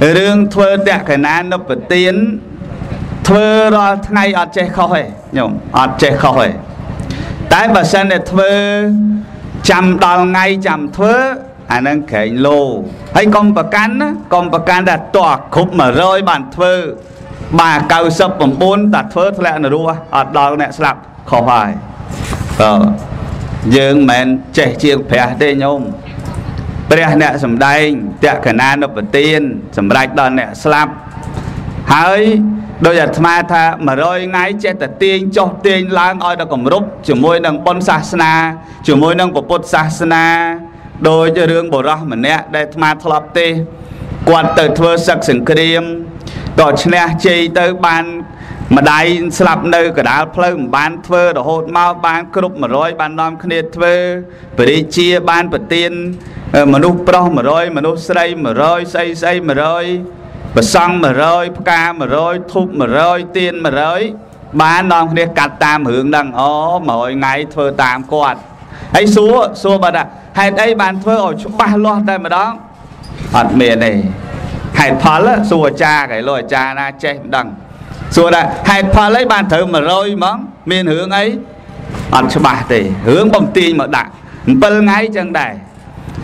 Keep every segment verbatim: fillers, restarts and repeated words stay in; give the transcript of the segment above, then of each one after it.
Rương thưa đẹp cái nán nó bật tiến thưa ra ngay ở chế khói nhộm ở chế khói tại bà sân để thưa chăm đào ngay chăm thưa anh đang kể lô hay con bà cán con bà cán đã tỏa khúc mà rơi bàn thưa bà cao sập bằng bốn tạt thưa thưa lẹ nó đua ở đào nẹ sạp khó hoài ờ dương mẹn trẻ chiếc phé đê nhôm bây nè sầm đây, tẹt khả năng nó bật tiền, sầm rạch đòn nè slap, hỡi đôi giờ mà tha mà rồi ngay chết tật tiền cho tiền lang oi đã cầm rúp, chửi môi đang bôn sa na, chửi môi đang bột bột sa na, đôi giờ riêng bổ ra mình nè đây mà thọp tê, quạt từ thưa sắc sừng kềm, đỏ nè chơi tới bàn mà đây slap nơi cả đá phơi bàn thưa đỏ hột mau bàn rúp mà rồi bàn non khné thưa, bự đi chia bàn bật tiền. Mà nút pro mà rồi, mà nút xây mà rồi, xây xây mà rồi và xong mà rồi, ca mà rồi, thúc mà rồi, tiên mà rồi ba non để cắt tam hướng đằng ó mọi ngày thơ tam quạt ấy xúa, xúa bà đã hãy đây bàn thơ ở chỗ ba loạt đây mà đó ở miền này hãy phá lỡ, xúa cha cái lôi cha na che đằng xúa đã hãy phá lấy bàn thơ mà rồi mà miền hướng ấy ở chỗ bà thì hướng bông tin mà đặt bơ ngay chân đầy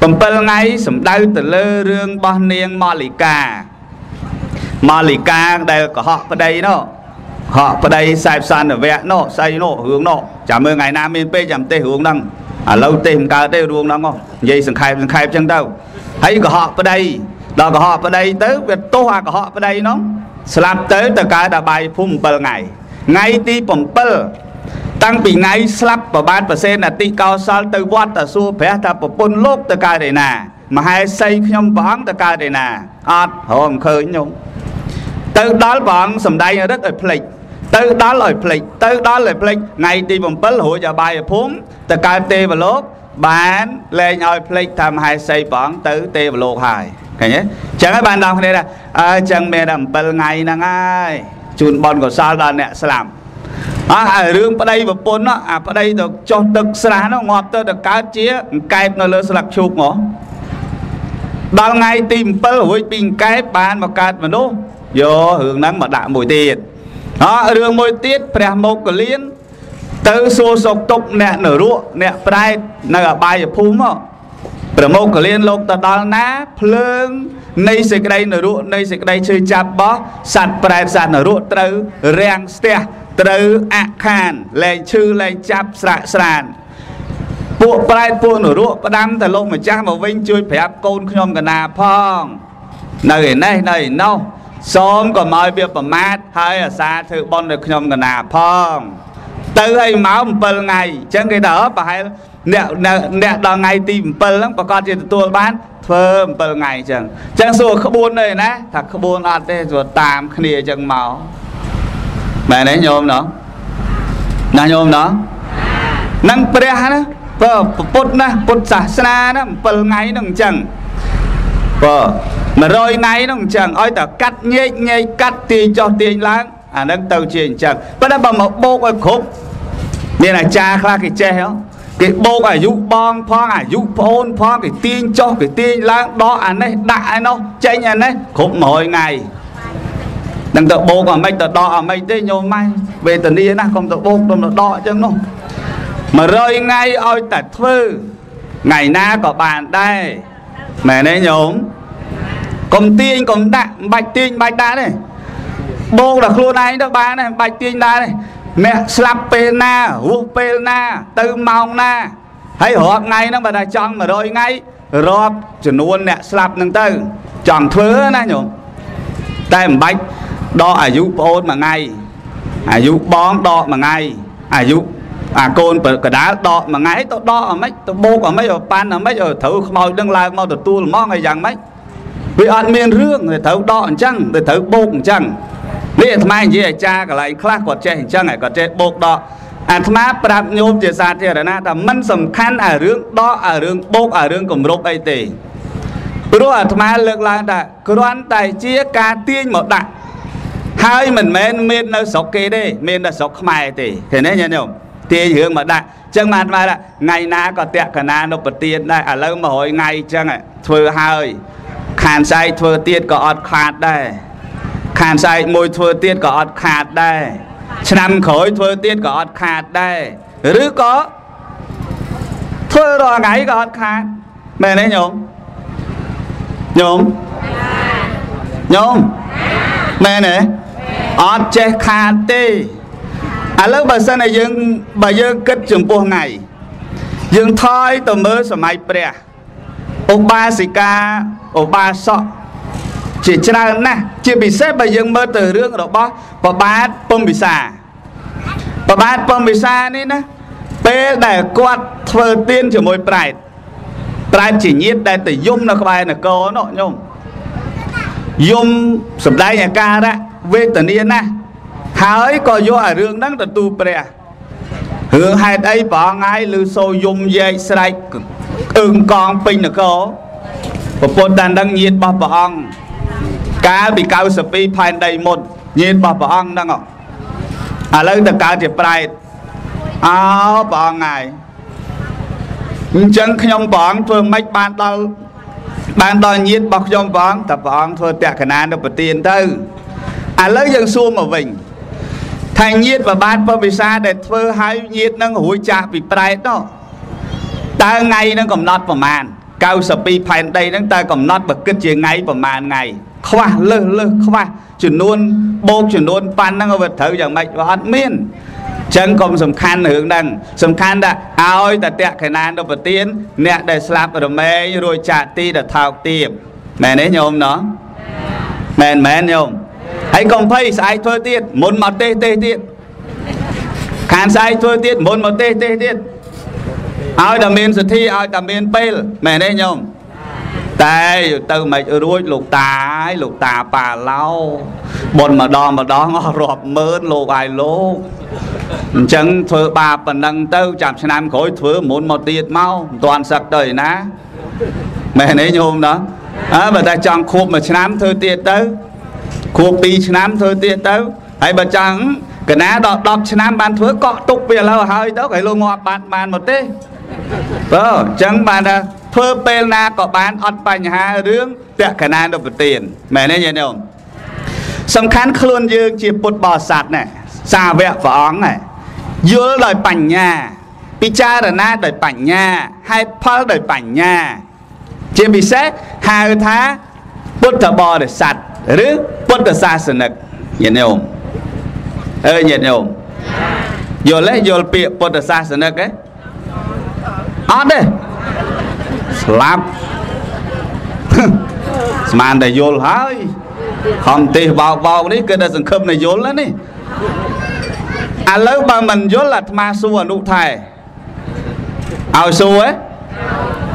bầm bầm ngay sầm đau từ lơ rương bao niên Malika Malika đây có họ ở đây nó họ ở đây sai san ở vẹn nó sai nó hướng nó chả mơ ngày nam miền P chạm tê hướng đằng à lâu tìm cả tê ruộng đằng không dây sừng khai sừng khai chân đâu thấy có họ ở đây đó có họ ở đây tới việc tô hoa có họ ở đây nó slap tới từ cả đã bài phum bầm ngày ngay đi bầm bầm tăng bị ngay slap và ban percent là ti cao sal từ vót từ xu phải ta bổ pun lốp từ cái này nè mà hai xây nhom bóng từ cái này nè à hôm khơi nhung từ đó bóng sầm đây là rất là plek từ đó là plek từ đó là plek ngay đi bấm bấm hội giờ bài phúng từ cái tê và lốp bán lên nhoi plek tham hai xây bóng từ tê và lốp hài cái nhé chẳng cái ban đầu này là chẳng mẹ đầm bấm ngay nè ngay chun bon của sal đó nè slam à rương ở đây và bốn nó à ở đây được cho được xả nó ngọt tới được cá chía cay nó lơ sặc chuột ngó bao ngày tìm bơ với bình cái bàn mà cát mà nô vô hướng nắng mà đạ mùi tiệt đó rương mùi tiết phải một cái liên từ xô sọc tục nè nở ruộng nè phải nở bài ở phú mà phải một cái liên lộc ta đào ná phơn nay sẽ cái đây nở ruộng nay sẽ cái đây chơi chạp bó sạt phải sạt nở ruộng từ rèn ste từ ác hàn lên chư lên chắp sạ sàn buộc phải buộc nửa ruộng đám từ lông mà cha mà vinh chui phải áp côn nhom cả nà phong này này này nâu xóm còn mời việc mà mát hay ở xa thử bon được nhom cả nà phong từ hay máu một phần ngày chẳng cái đó và hay nẹt nẹt đào ngày tìm phần lắm bà con trên tua bán thơm một phần ngày chẳng chẳng xua khâu buôn này nè thật khâu buôn ăn thế rồi tạm khìa chẳng máu mẹ nấy nhôm đó, nà nhôm đó, năng prea đó, vợ bột na bột xả xanh đó, phần ngay nằng chẳng, vợ mà rồi ngay nằng chẳng, ôi ta cắt nhẹ nhẹ cắt tiền cho tiền láng, à đang tàu chuyện chẳng, bắt đầu bằng một bố cái khúc, nên là cha kha cái che đó, cái bố cái dụ bong pho cái dụ phôn pho cái tiền cho cái tiền láng đó anh đấy đại nó, chạy nhà đấy khúc mỗi ngày. Đừng tự bố của mình tự đo ở mình thế nhôm mai về tự đi nè không tự bố tự đo chứ không mà rơi ngay ôi tật thư ngày na có bạn đây mẹ đấy nhôm còn tin còn đạn bạch tin bạch đá này bố là luôn này đó ba này bạch tin đá này mẹ slap pena hú pena từ mong na thấy họ ngay nó mà đã chọn mà rơi ngay rồi chuẩn luôn nè slap nâng từ chọn thứ này nhôm tay bạch đó à dụ ôn mà ngay à dụ bón đo mà ngay à dụ à côn cả đá đo mà ngay tôi đo ở mấy tôi bô ở mấy ở pan ở mấy ở thử màu đừng lại màu được tu mó ngày rằng mấy vì ăn miên rương để thử đo chăng để thử bô chăng để mai gì cha cả lại khác quạt che chăng này quạt che bô đo anh má đặt nhôm chia sẻ thì là na ta mẫn sầm khăn ở rương đo ở rương bô ở rương cùng rốt ai tì rồi anh má lực là đã cứ đoán tài chia cá tiên một đại hai mình men men nó sọc kia đi men nó sọc mày thì thế này nhá tiền hướng mà đại chẳng mặt mà là ngày na có tẹt cả na nó bật tiền đây à lâu mà hồi ngày chẳng ạ thưa hơi khàn sai thưa tiết có ọt khát đây khàn sai môi thưa tiết có ọt khát đây năm khối thưa tiết có ọt khát đây rứ có thưa đò ngáy có ọt khát mẹ đấy nhung nhung nhung mẹ này ọt che khát tê à lớp bà sân này dương bà dương kết trường buồn ngày dương thoi tầm mơ sầm mai bè ông ba sĩ ca ông ba sọ chỉ cho nên nè chỉ bị xếp bởi dân mơ từ rương đó bó và bát bông bị xa và bát bông bị xa nên nè bê để quạt thơ tiên cho môi bạch bạch chỉ nhiệt đại tử dung là bài là câu nó nhung dung sập đáy nhà ca đó về tần yên nè hãy có vô ở rương đắng tần tu bè hướng hai đây bỏ ngay lưu sâu dung dây sạch ưng con pin được không? Bộ phận đàn đang nhiệt bà bà ông cá bị cao sập đi phải đầy một nhiệt bà bà ông đang không? À lấy từ cá thì phải áo bà ông này chẳng không bà ông thôi mấy bàn tao bàn tao nhiệt bọc trong bà ông tập bà ông thôi tẹt khả năng được tiền thôi à lấy dân xua mà mình thành nhiệt và bàn bà bị xa để thôi hai nhiệt đang hối trả bị phải đó ta ngay nó còn nọt vào màn cao sập đi phải đây nó ta còn nọt bật kết chuyện ngay vào màn ngày khoa lơ lơ khoa chuyển luôn bố chuyển luôn pan nó vật thử chẳng mạch và hạt miên chân còn sầm khăn hướng đằng sầm khăn đã ôi ta tẹt cái nan đâu vật tiến nè để slap ở mê rồi trả ti để thao tiệm mẹ đấy nhôm nó mẹ mẹ nhôm hãy còn thấy sai thôi tiết muốn mà tê tê tiết khán sai thôi tiết muốn mà tê tê tiết ai đầm miên sự thi ai đầm miên pel mẹ đấy nhom tay từ mày đuôi lục tà lục tà bà lau bọn mà đo mà đo ngó rọp mơn lục ai lô chân thưa bà phần đăng tư chạm xe nam khối thưa muốn một tiệt mau toàn sạc đời ná mẹ đấy nhom đó à, bà ta chọn khúc mà xe nam thưa tiệt tới khúc đi xe nam thưa tiệt tới hay bà chẳng cái ná đọc đọc xe nam bàn thưa cọ tục về lâu hơi đó cái lô ngọt bàn bàn một tí đó chẳng bàn ra phơ bê na có bán ọt bánh hà rương tẹt khả năng đọc tiền mẹ nên nhìn không? Xong khán khuôn dương chỉ bột bò sạt này xa vẹo phở óng này dưa lời bánh nha bí cha đà na đời bánh nha hay phá đời bánh nha chỉ bị xét hà ư thá bột thở bò để sạt rứ bột thở xa sử nực nhìn không? Ê nhìn không? Dô lấy dô bị bột thở xa sử nực ấy ọt đấy lắm mà để vô hỏi không thì vào vào đấy cái đó sừng khâm này vô lắm đi à lâu bà mình vô là ma su ở nụ thầy ao su ấy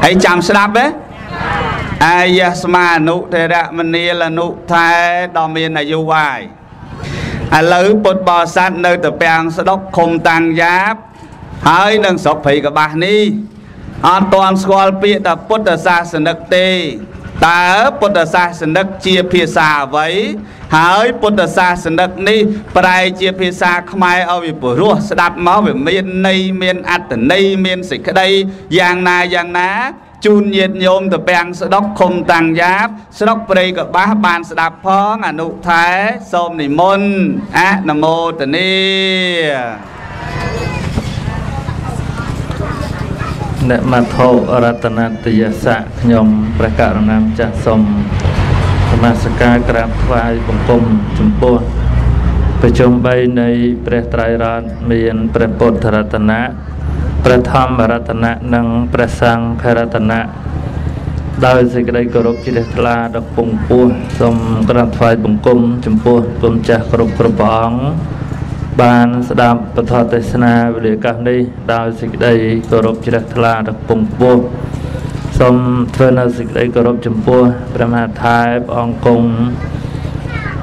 hãy chạm slap đấy ai mà nụ thầy đã mình đi là nụ thầy đòi miền này vô vài à lâu bột bò sát nơi từ bèn sẽ đốc không tăng giáp hãy nâng sọc phì cả bà đi an toàn school bị ta bút ta xa sân đất tê ta bút ta xa sân đất chia phía xa với hãy bút ta xa sân đất ní bài chia phía xa không ai ở vì bổ rùa sẽ đạp máu về miền này miền át từ này miền xịt cái đây giang na giang ná chun nhiệt nhôm từ bèn sẽ đọc không tăng giáp sẽ đọc bởi các bác bàn sẽ đạp phó ngà nụ thái xôm nỉ môn á nà mô tần ni nè mà thâu ratana tiya sa nhom prakarnam cha som samasaka krap vai bongkom chumpo pachom bay nei preh trairat mien preh put ratana preh tham ratana nang preh sang ratana doi se kdai korop chi des tla dok pung puh som krap vai bongkom chumpo kom cha krop krop ong ban sđap patha tesna vidikas ni doi se kdai korop chi des tla dok pung puh som thvena se kdai korop chumpuh pra ma thai ong kong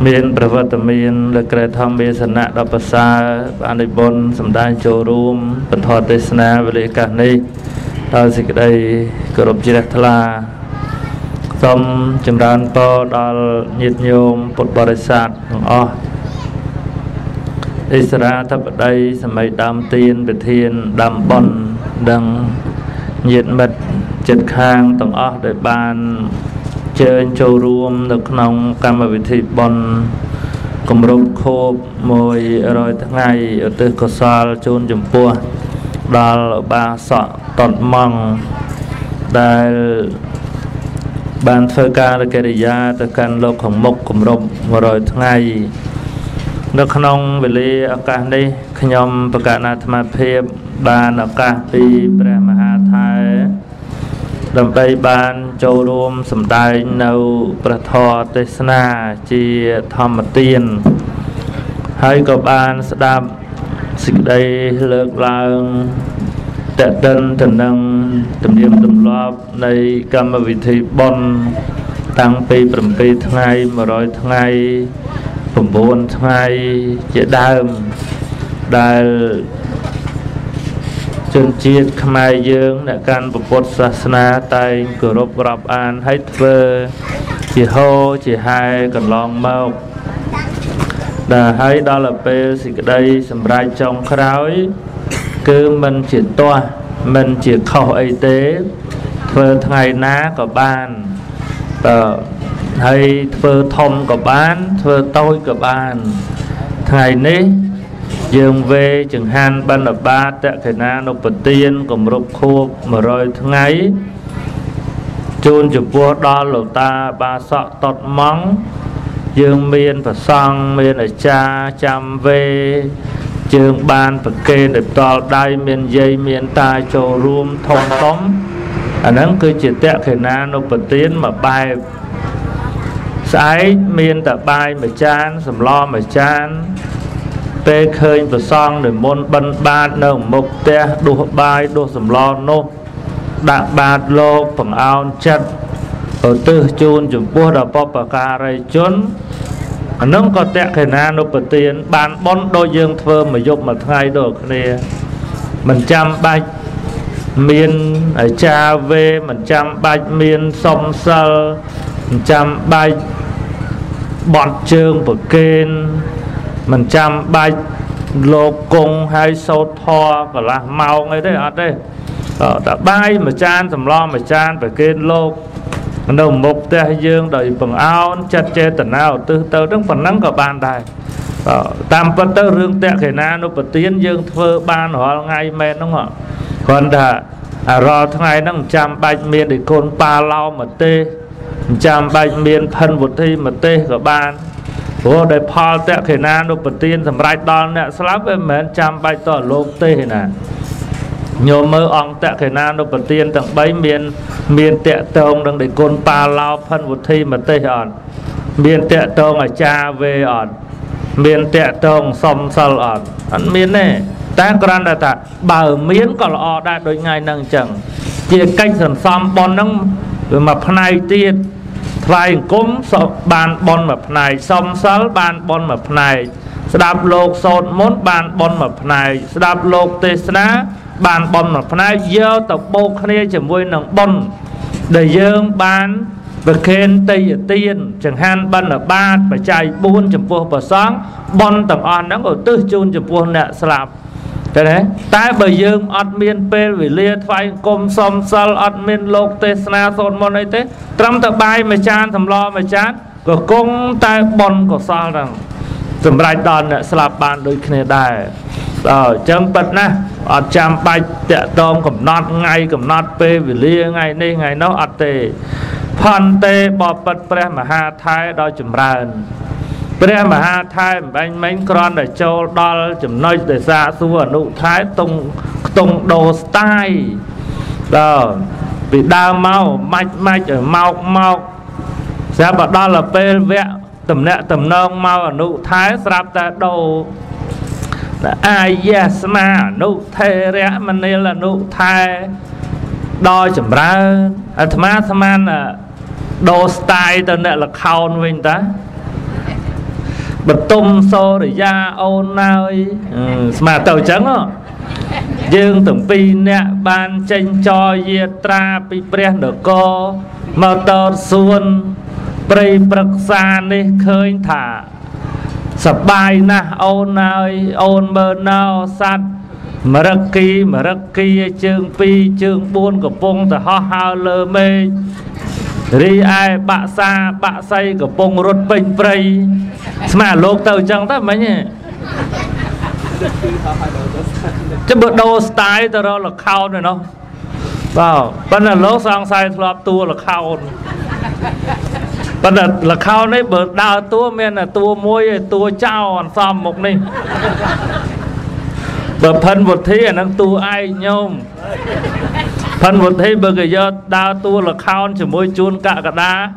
mien pravattamien le kre tham vesana dok prasa ban ni bon samdai chou rum patha tesna vidikas ni doi se kdai korop chi des tla som chimran po dal nhiet nhom put borisat tong o Ý ra thập đây sẽ mấy đám tiên về thiên đám bọn đằng nhiệt mật chật khang tổng ớt để bàn chơi châu ruộng được nông cam và vịt bòn cùng rục khô mồi rồi ngày ở từ cửa sal chôn chùm pua đào ba sọ tọt măng đại bàn phơi ca được kê ra từ căn lô khổng mộc cùng rục rồi ngày được nông về lê ở cả đi khi nhom bậc na tham phê bàn ở cả đi Brahma Thái đầm bay ban châu rôm sầm tai nâu prathor tesna chi tham tiền hai cặp ban sđam xịt đầy lược lang tẹt tân thần năng tầm niệm tầm loa này cam vị thị bon tăng pi bẩm pi thay mà rồi thay bẩm bồn thay chế đam đài chân chiết khai dương đã can bộc bột sasana tay cửa rộp rạp an hết vơ chỉ hô chỉ hai cần lòng mau đã thấy đó là pe xịt đây sầm rai trong khói cứ mình chỉ toa mình chỉ khẩu y tế vơ thay ná của ban tờ hay vơ thông của ban vơ tôi của ban thay ní dương về trường han ban là ba tại thời na nộp tiền cùng rục khô mà rồi tháng ấy chôn chụp vua đo lầu ta ba sọ tọt móng dương miên và sang miên ở cha chăm về trường ban và kê đẹp to đai miên dây miên tai trầu ruộng thông tóm anh à, ấy cứ chỉ tại thời na nộp tiền mà bài sái miên tại bài mà chan sầm lo mà chan bê khơi và son để môn bân ba nồng mục te đua bài đua sầm lo nô đạp ba lô bằng ao chặt ở tư chun chụp búa đạp bọp và cà ray chốn nâng có tẹt khề na nô bật tiền bàn bón đôi dương thơ mà dục mà thay được nè mình chăm bạch miên ở cha về mình chăm bạch miên sông sơ mình chăm bạch bọn trường bậc kênh mình chăm bạch lô cung hay sâu thoa và là màu ngay đấy ở đây ở đã bay mà chan thầm lo mà chan phải kê lô đồng mục tê dương đời phần áo chặt chê tần nào tư tớ đứng phần nắng của bàn đài tam phân tớ rương tê khởi na nụ bật tiến dương thơ ban hóa ngay mê đúng không ạ còn đã à rò tháng ngày nâng chăm bạch miên để con ba lau mà tê chăm bạch miên thân một thi mà tê của ban vô đại Paul tệ khởi na nộp tiền sầm rai đòn nè slap em mến trăm bài tỏ lô tê nè nhiều mơ ông tệ khởi na nộp tiền tặng bấy miền miền tệ tông đang để côn pa lao phân một thi mà tê hòn miền tệ tông ở cha về hòn miền tệ tông sầm sờ hòn anh miền nè ta còn là ta bảo miến còn là đã đôi ngày nâng chẳng chỉ cách sản xóm bon nâng mà hôm nay tiền phải cúng bàn bon mập này xong sáu bàn bon mập này đạp lột sột mốt bàn bon mập này đạp lột tê sná bàn bon mập này dơ tập bô khné chỉ vui nằng bon để dương bàn và khen tây ở tiên chẳng han ban ở ba và chạy buôn chấm vua và sáng bon tầng on nó ở tư chun chấm vua nè slap cái đấy ta bởi dương admin p vì lia phải công xong sáu admin lột tê sná sột mốt này tê trăm tờ bài mà chan thầm lo mà chan của công tay bon của sao rằng thầm lại đòn lại slap bàn đôi khi này ở chấm bật na ở chăm bài tẹt tôm cầm nát ngay cầm nát pê vì lia ngay đây ngay nó ở tề phan tê bỏ bật pre mà ha thái đòi chấm ràn pre mà ha thái bánh bánh con để châu đo chấm nói để ra xua nụ thái tung tung đồ style đó vì đau mau mạch mạch ở mau mau sẽ bảo đó là pê vẽ tầm nẹ tầm nông mau ở nụ thái sạp ta đầu ai yes mà nụ thê rẽ mà nên là nụ thái đo chẩm ra à thầm á thầm á là đồ style tầm nẹ là khôn vinh ta bật tung xô để ra ôn nơi mà tàu trắng hả dương tổng pi nè ban tranh cho ye tra pi pre được co mà tờ xuân pre bậc xa đi khơi thả sập bài na ôn ơi ôn bơ nao sát mà rắc kỳ mà rắc kỳ chương pi chương buôn của phong ta ho hao lơ mê Ri ai bạ xa bạ say của bông rốt bình prey mà lột tàu chẳng ta mấy nhỉ. Chứ bữa đâu style tao đó là khao này nó vào bên là lốt sang say lọp tua là khao bên là là khao đấy bữa đào tua men là tua môi tua trao ăn xòm một này bữa phân một thế là tua ai nhôm phân một thế bữa cái giờ đào tua là khao chỉ môi chuôn cả cả đá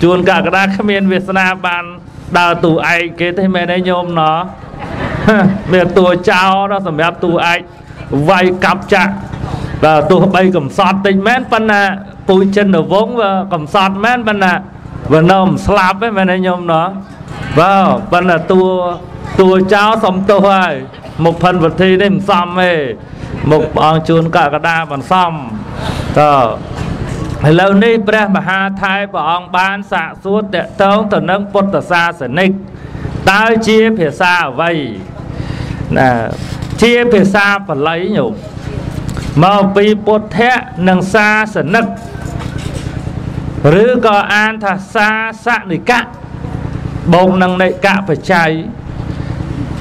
chuôn cả cả đá các miền Việt Nam bàn đào tù ai kế thế men đấy nhôm nó. Mẹ tùa chào đó, mẹ tùa ai vay cặp chạc và tùa bay cầm sọt tình mến phân nạ tùi chân ở vốn và cầm sọt mến phân nạ và nồng slap ấy mẹ này nhôm nó vào phân là tùa tùa chào xong tùa ai một phần vật thi đến xong ấy một bọn chôn cả cả đa bằng xong rồi lâu nay bà hà thái bọn bán xạ suốt để tống tờ nâng bột tờ xa sở nịch ta chia phía xa vậy nè chia phía xa và lấy nhục mà vì bột thế nâng xa sẽ nực rứ có an thà xa xa này cạn bông nâng này cạn phải cháy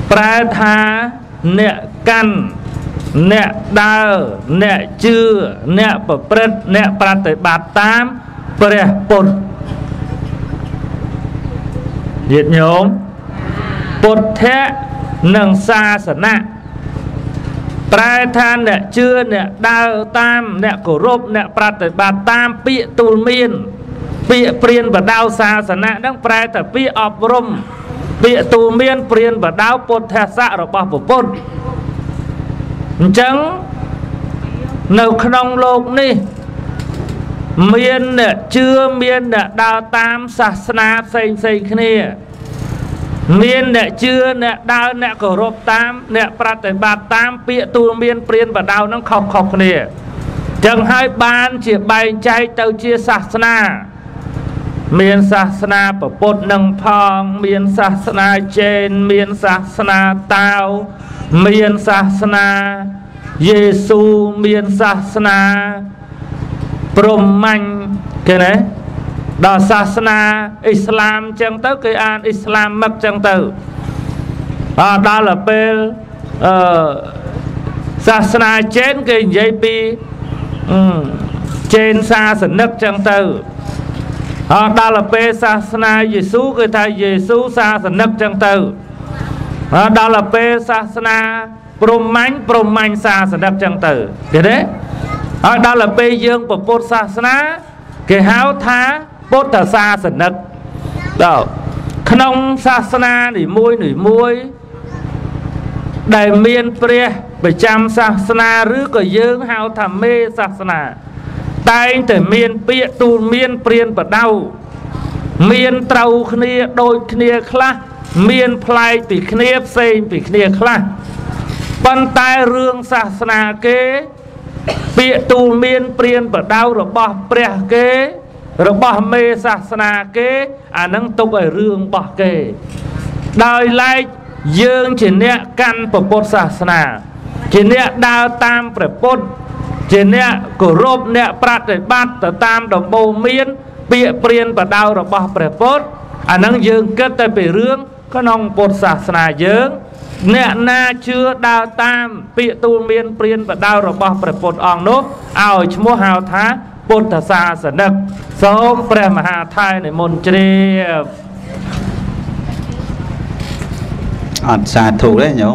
pra tha nẹ căn nẹ đa nẹ chư nẹ bà prết nẹ pra tới bà tám pre bột nhiệt nhốm bột thế nâng xa sẵn nạ Prai than nẹ chưa nẹ đau tam nẹ cổ rộp nẹ prat bà tam bị tù miên bị priên và đau xa sẵn nạ nâng prai thật bị ọp rộm bị tù miên priên và đau bột thế xa rồi bỏ bột bột chẳng nâu khăn lộn đi miên nẹ chưa miên nẹ đau tam xa sẵn xanh xanh khní miên nè chưa nè đau nè cổ rộp tam nè prat bát tam bịa tu miên priên và đau nó khóc khóc nè chẳng hai ban chỉ bay chay tàu chia sát na miên sát na bổ bột nâng phong miên sát na trên miên sát na tao miên sát na Giêsu miên sát na Bromanh cái này đó Sasana Islam chẳng tới cái an Islam mất chẳng tới à, đó là bên uh, Sasana trên cái gi pê um, trên xa sẽ nức chẳng tới à, đó là bên Sasana Giê-xu cái thầy Giê-xu xa sẽ nức chẳng tới à, đó là bên Sasana Bromanh Bromanh xa sẽ nức chẳng tới thế đấy à, đó là bên dương của Phật Sasana cái háo thá bốt thả xa sẵn nực đó khăn xa xa nỉ môi nỉ môi đầy miên pre bởi chăm xa xa rước ở dương háo thả mê xa xa tay tới miên bịa tu miên priên và đau miên trâu khnia đôi khnia khla miên play tỉ khnia xây tỉ khnia khla bắn tay rương xa xa kế bịa tu miên priên và đau rồi bỏ pre kế rồi bỏ mê xa xa kế à nâng tục ở rương bỏ kê đời lại dương chỉ nẹ căn bởi bột xa xa chỉ nẹ đào tam bởi bột chỉ nẹ cổ rộp nẹ bạc để bát tờ tam đồng bầu miên bịa priên và đau rồi bỏ bởi bột à nâng dương kết tới bởi rương có nông bột xa xa dương nẹ na chưa đào tam bịa tu miên priên và đau rồi bỏ bởi bột ong nốt ảo chú mô hào thá bột thả xa xa nực sống bè mà hạ thai này môn triệp ọt xa thủ đấy nhớ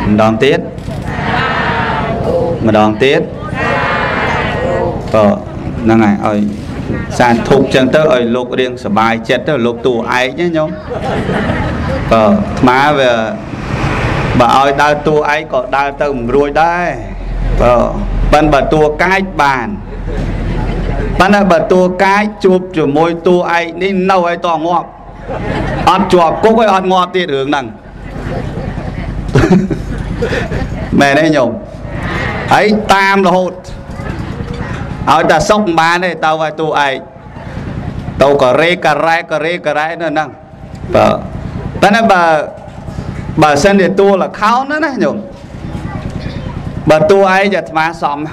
không đón tiết mà đón tiết ờ năng này ơi xa thủ chẳng tới ơi lục riêng sở bài chết đó lục tù ấy nhé nhớ ờ má về bà ơi đau tù ấy có đau tầm rồi đây ờ bạn bà tua cái bàn bạn là bà tua cái chụp chụp môi tua ai nên nâu ai to ngọt ăn chuột cố cái ăn ngọt tiền đường nằng mẹ đây nhổ ấy tam là hột ở ta sóc má này tao vai tua ai tao có rê cà rai cà rê cà rai nữa nằng vợ bạn là bà bà sen để tua là khao nữa này nhổ bà tu ai giật má xóm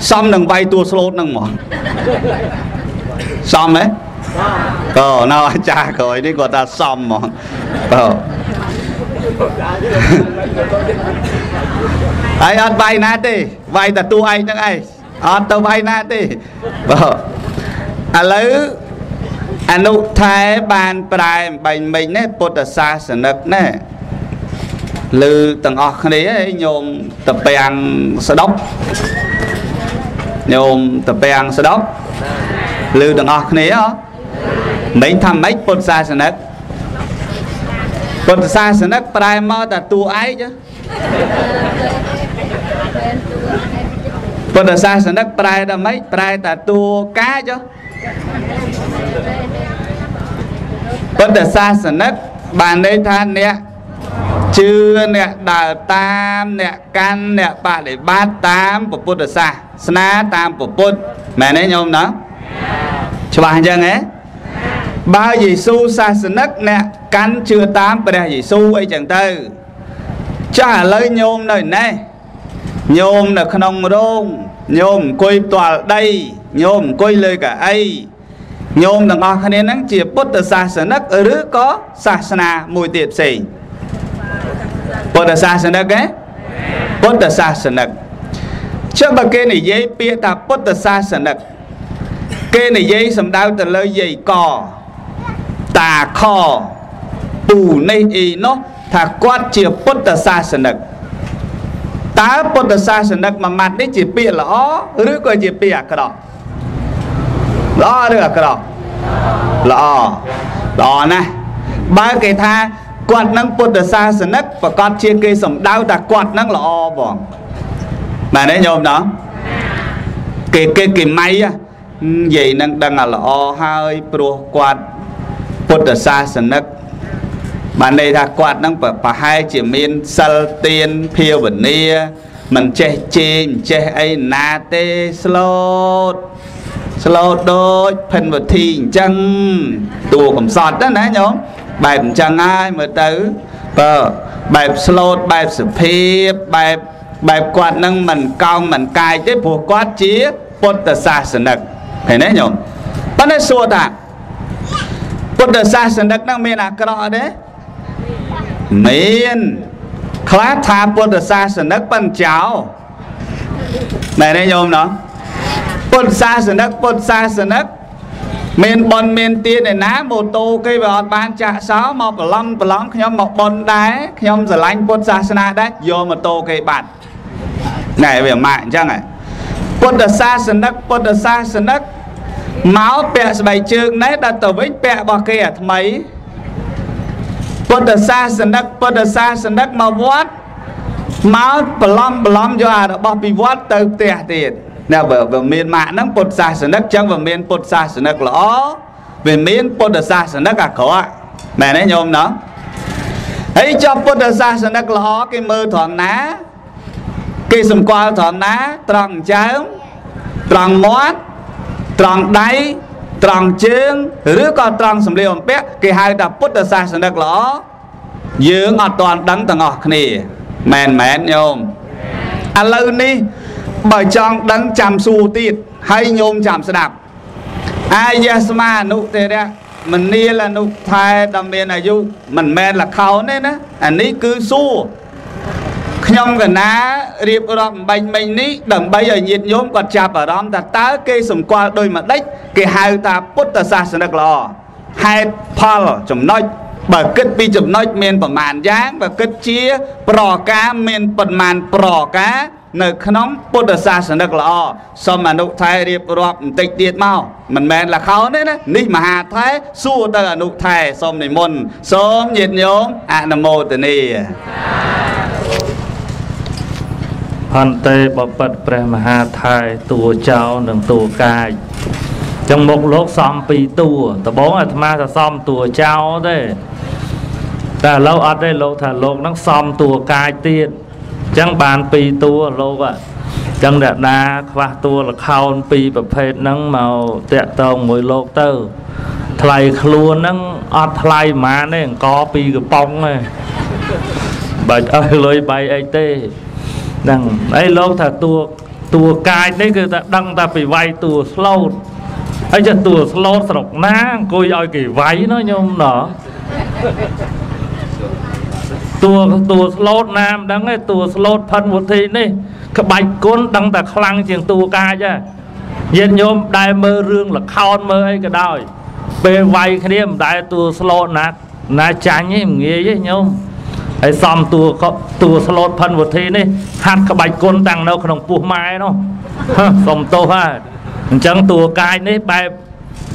xong đừng bay tua slot nâng mỏ xong đấy cờ nào cha cởi đi của ta xong mỏ cờ ai ăn bay nát đi bay ta tu ai chẳng ai ăn tàu bay nát đi cờ à lấy anh lúc thái bàn bài bệnh mình đấy bột ở xa sở nực này lư tầng ọt đấy nhôm tập bèn sờ đốc nhôm tập bèn sờ đốc lư tầng ọt đấy đó mình thầm mấy bột xa sở nực bột xa sở nực bài mơ là tu ấy chứ bột xa sở nực bài là mấy bài là tu cá chứ bất đợt xa sẵn đất bàn đây tha nẹ chư nẹ đào tam nẹ can nẹ bà để bát tám của bút đợt xa sẵn tam của bút mẹ nế nhôm đó cho bà hành chân ấy bao dì xu xa sẵn đất nẹ cắn chư tám bà đè dì xu ấy chẳng tư trả lời nhôm nơi này nhôm là khăn ông rôn nhôm quay tòa đây nhôm quay lời cả ấy nhôm đằng o khanh nắng chìa bút từ xa sơn đất ở rứ có xa sna mùi tiệp xì bút từ xa sơn đất ấy bút từ xa sơn đất trước bậc kia này dây bia ta bút từ xa sơn đất kia này dây sầm đau từ lời dây cò tà kho tù nay y nó thà quát chìa bút từ xa sơn đất tá bút từ xa sơn đất mà mặt đấy chìa bia là ó rứ coi chìa bia cái đó đó được cái đó đó đó này ba cái tha quạt năng bột ở xa sân đất và con chia cây sống đau ta quạt năng là o bỏ mà đấy nhôm đó cái cái cái máy vậy năng đang là o hai pro quạt bột ở xa sân đất bạn đây ta quạt năng và hai chỉ miên sal tiền phiêu bẩn nia mình che chim che ấy na tê slot slow đôi phần vật thi chân tù cũng sọt đó nè nhóm bài cũng chẳng ai mà tử bờ bài slow bài sự phê bài bài quạt nâng mình cao mình cài cái phù quát chía bột tờ xa sân đặc thế nè nhóm bắt nó xua ta bột tờ xa sân đặc năng miền à cơ đó đấy miền khá tha bột tờ xa sân đặc bằng cháo này nè nhóm đó bột xa sân đất bột xa sân đất mình bọn mình tiên để ná mô tô cây bọt ban chạ sáu mọc ở lâm và lắm nhóm mọc bọn đáy nhóm giờ lánh bột xa sân đất vô mà tô cây bạc này về mạng chăng ạ bột xa sân đất bột xa sân đất máu bẹ bày chương này đặt tờ vĩnh bẹ bọ kia mấy bột xa sân đất bột xa sân đất mà vót máu và lâm và lắm cho à đã bỏ bị vót tới tẻ tiền nè vợ vợ miền mạn nắng bột xa sân đất chẳng vợ miền bột xa sân đất lõ về miền bột xa sân đất cả khó mẹ đấy nhôm đó ấy cho bột xa sân đất lõ cái mơ thoáng ná cái sầm qua thoáng ná tròn chớm tròn mót tròn đáy tròn chương rứa còn tròn sầm liều bé cái hai đập bột xa sân đất lõ dưỡng ở toàn đắng thằng ngọc này mẹ mẹ nhôm à lâu đi bởi trong đấng chạm xù tiệt hay nhôm chạm sơ đạp ai yes mà nụ thế đấy mình đi là nụ thay đầm miền này du mình men là khâu nên á anh ấy cứ xù nhôm gần ná điệp đầm bành mình ní đầm bây giờ nhiệt nhôm còn chạm ở đó ta tá cây sùng qua đôi mặt đếch cái hai ta bút ta xa sân đặc lò hai pal chấm nói bởi kết bi chấm nói miền bờ giáng và kết chia bò cá miền bờ màn bò cá nơi khóng bột ở xa sân đất lọ xong mà nụ thay điệp rộp tịch tiết mau mình mẹn là khó đấy ní mà hà thái xua ta là nụ thay xong này môn xong nhiệt nhóm ạ nằm mô tử nì hòn tê bọc bật bè mà hà thái tùa cháu nâng tùa cài trong một lúc xong bị tùa tùa bốn ở thầm mà xong tùa cháu đấy ta lâu ở đây lâu thả lộn nó xong tùa cài tiết chẳng bàn pi tua lô ạ chẳng đẹp đa khoa tua là khâu pi và phê nắng màu tẹt tông mùi lô tư thầy luôn nắng ọt thầy mà nên có pi cái bóng này bạch ơi lôi bay ấy tê rằng ấy lô thà tua Tùa cài này cứ đăng ta phải vay tùa slot. Anh chẳng tùa slot sọc ná, cô dõi cái váy nó nhôm nở. Tùa tùa slot nam đăng cái tùa slot phân một thị này. Cái bạch côn đăng ta khăn chừng tùa cài chứ. Nhân nhôm đai mơ rương là khôn mơ ấy cái đòi. Bê vay cái đêm đai tùa slot nát. Ná chánh ấy nghe chứ nhôm. Hãy xong tùa tùa slot phân một thế này hát cái bạch côn tăng đâu không phù mai đâu xong tô ha chẳng tùa cài này bài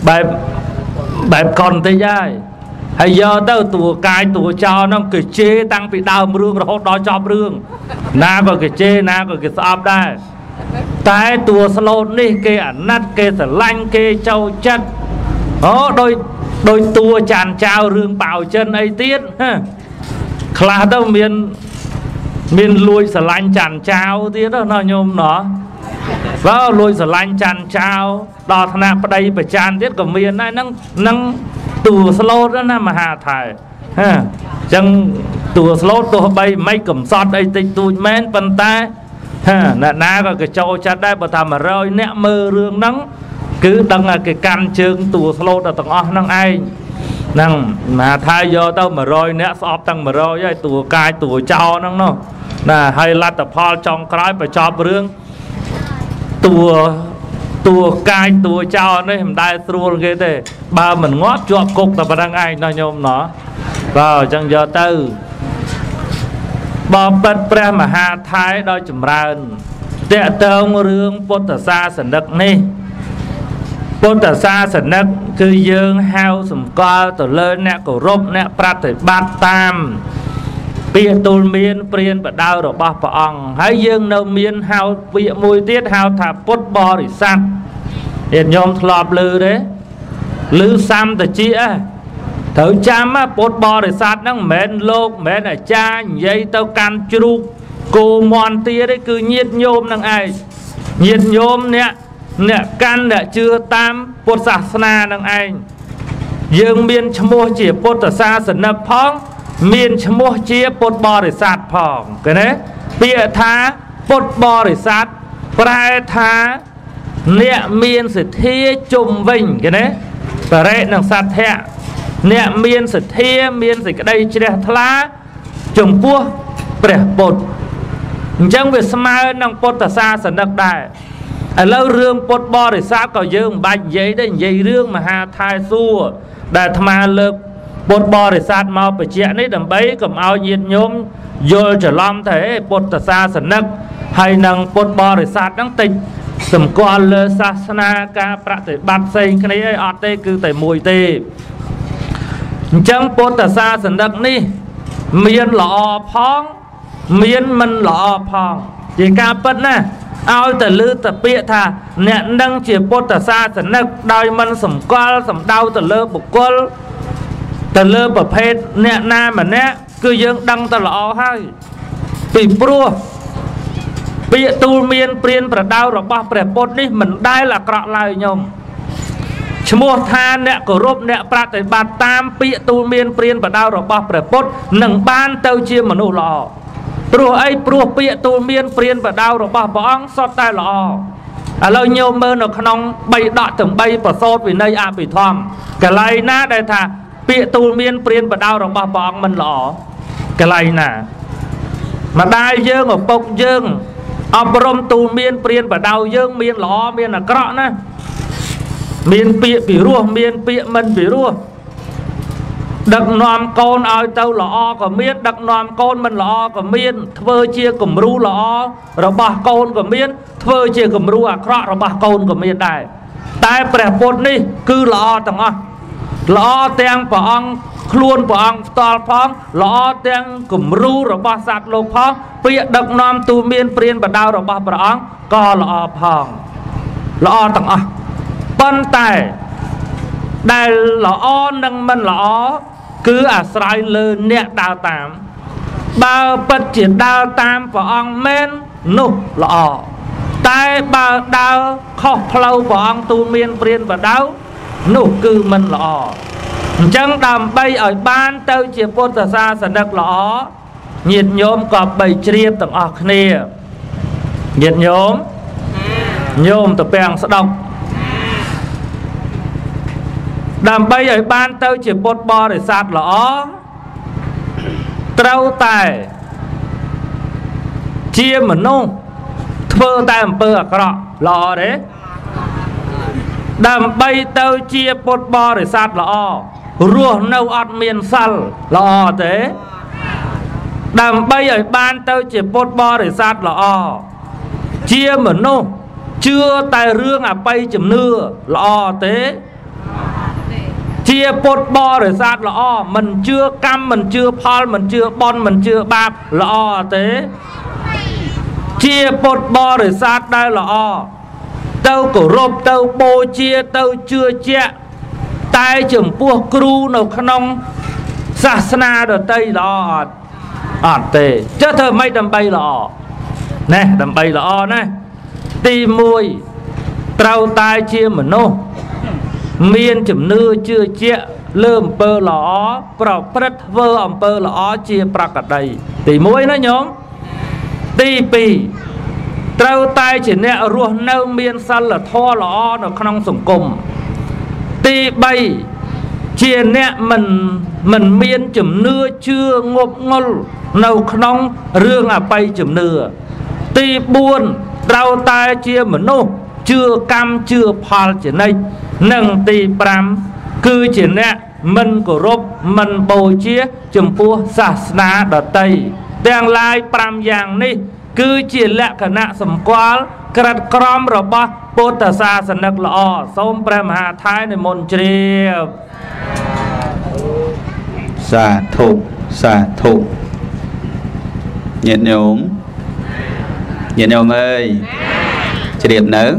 bài bài còn thế giai hãy giờ tao tùa cài tùa cho nó cái chế tăng bị đau rương rồi hốt đó cho rương na có cái chế na có cái sọp đây cái tùa slot này cái ảnh nát cái sờ lanh cái châu chân đó đôi đôi tùa chàn trao rương bào chân ấy tiết ha. Khá đâu miền miền lùi sờ lanh chàn chào tí đó nó nhôm nó và lùi sờ lanh chàn chào đó thằng nào đây phải chàn tiết của miền này nâng nâng tù slot đó nè mà hà thải ha chẳng tù slot tù bay mấy cẩm sọt đây tịch tụi men phần ta ha nè na rồi cái châu chát đây bà thầm mà rơi nẹt mơ rương nắng cứ đăng là cái can trường tù slot là tầng o nâng ai năng mà thay do tao mà rồi nè sọp tăng mà rồi với tùa cai tùa cho năng nó là hay là tập hoa trong cái và cho bướng tùa tùa cai tùa cho đấy mình đai truôn cái thế ba mình ngót cho cục là bà đang ai nó nhôm nó vào chẳng giờ tư bà bật ra mà hà thái đôi chùm ra tệ tông rương bốt tà xa sẵn đất này bốt tà xa sẵn đất cứ dương hao sùng co tổ lơ nẹ cổ rộp nẹ prat thầy bát tam bia tùl miên priên và đau rồi bó phá ong hãy dương nâu miên hao bia mùi tiết hao thả bốt bó rỉ sát hiện nhóm lọp lư đấy lư xăm tà chĩa thử chăm á bốt bó rỉ sát nóng mến lộp mến là cha dây tao can chú cô mòn tía đấy cứ nhiệt nhôm nâng ai nhiệt nhôm nẹ nè căn đã chưa tam bột sà na năng anh dương miên mua chỉ bột sa sần nấp phong miên mua chia bột bò để sạt phong cái đấy bịa thá bột bò để sạt phải thá nè miên sẽ thia chùm vinh cái đấy và đấy năng sạt thẹ nè miên sẽ thia miên sẽ cái đây chia thá chùm pua bẻ bột chẳng về smile năng bột sa sần nấp đại ở lâu rương bột bò để sao có dương bạch giấy đấy giấy rương mà hà thai xua để thà lực bột bò để sát mau phải chuyện đấy đầm bấy cầm ao nhiệt nhôm rồi trở lom thế bột tờ xa sần nấc hay năng bột bò để sát năng tịnh sầm quan lơ sa sana ca pra thể bát xây cái đấy ở đây cứ tẩy mùi tê chẳng bột tờ xa sần nấc ní miên lọ phong miên mình lọ phong chỉ ca bớt nè ao từ lư từ bịa thà nẹt nâng chỉ bột từ xa từ nâng đôi mân sầm qua sầm đau từ lơ bục qua từ lơ bập hết nẹt na mà nẹt cứ dương đăng từ lọ hay bị prua bịa tu miên priên bả đau rồi bả bẹp bột đi mình đai là cọ lại nhom mua than nẹt cổ rộp nẹt bạc từ bạc tam bịa tu miên priên bả đau rồi bả bẹp bột nâng ban tàu chia mà nô lọ prua ấy prua bịa tu miên priên và đau rồi bà bóng xót tai lọ à lâu nhiều mơ nó không bay đọt từng bay và xót vì nơi à bị thòm cái này na đây thà bịa tu miên priên và đau rồi bà bóng mình lọ cái này nè mà đai dương ở bốc dương ở brom tu miên priên và đau dương miên lọ miên là cọ nè miên bịa bị rua miên bịa mình bị rua đặc nòm con ai tao lọ của miên đặc nòm con mình lọ của miên thưa chia cùng ru lọ rồi bà con của miên thưa chia cùng ru à cọ rồi bà con của miên đại tai bẹp bột đi cứ lọ thằng à lọ tiếng phong luôn phong to phong lọ tiếng cùng ru rồi bà sạt lục phong bịa đặc nòm tu miên priên và đau rồi bà phong co lọ phong lọ thằng à bận tài đại lọ nâng mình lọ cứ à sài lơ nẹt đào tam bao bật triển đào tam và ông men nụ lọ tai bao đào khóc lâu và ông tu miên priên và đau nụ cứ mình lọ chẳng đầm bay ở ban tàu chiếc bốt tờ xa sẵn đất lọ nhiệt nhóm có bảy triệt tầng ọt nè nhiệt nhóm nhôm tập bèng sẽ đọc đàm bây ấy ban tao chỉ bột bò để sạt lõ trâu tài chia mà nông thơ tay một bơ cọ lọ đấy đàm bây tao chia bột bò để sạt lõ rùa nâu ọt miền săn lọ thế đàm bây ấy ban tao chỉ bột bò để sạt lõ chia mà nông chưa tài rương à bay chùm nưa lọ thế chia bột bò để sát lọ mình chưa cam mình chưa phol mình chưa bon mình chưa bạp lọ thế chia bột bò để sát đây lọ tâu cổ rộp tâu bô chia tâu chưa chẹ tay chùm bua cru nấu khăn xa xa đồ tây lọ ọt tê chứ thơ mấy đầm bay lọ nè đầm bay lọ nè ti mùi trao tay chia mà nô miên chùm nư chưa chịa lơm bơ lõ cọp bớt vơ ẩm bơ lõ chia bạc ở đây tỷ mũi nó nhóm tỷ pì trâu tay chỉ nẹ ruột nâu miên sân là thoa lõ nó không sủng cùng tỷ bay chia nẹ mình mình miên chùm nư chưa ngộp ngôn nâu không rương à bay chùm nư tỷ buồn trâu tay chia mà nô chưa cam chưa phal chỉ này nâng tì pram cứ chỉ nè mình cổ rộp mình bầu chia chùm pua xa xa đợt tây đang lai pram giang ni cứ chỉ lẹ khả nạ xâm quál krat krom rộp bó bố tà xa xa nực lọ xông pram hà thái này môn triệp xa thụ xa thụ nhiệt nhộm nhiệt nhộm ơi triệp nớ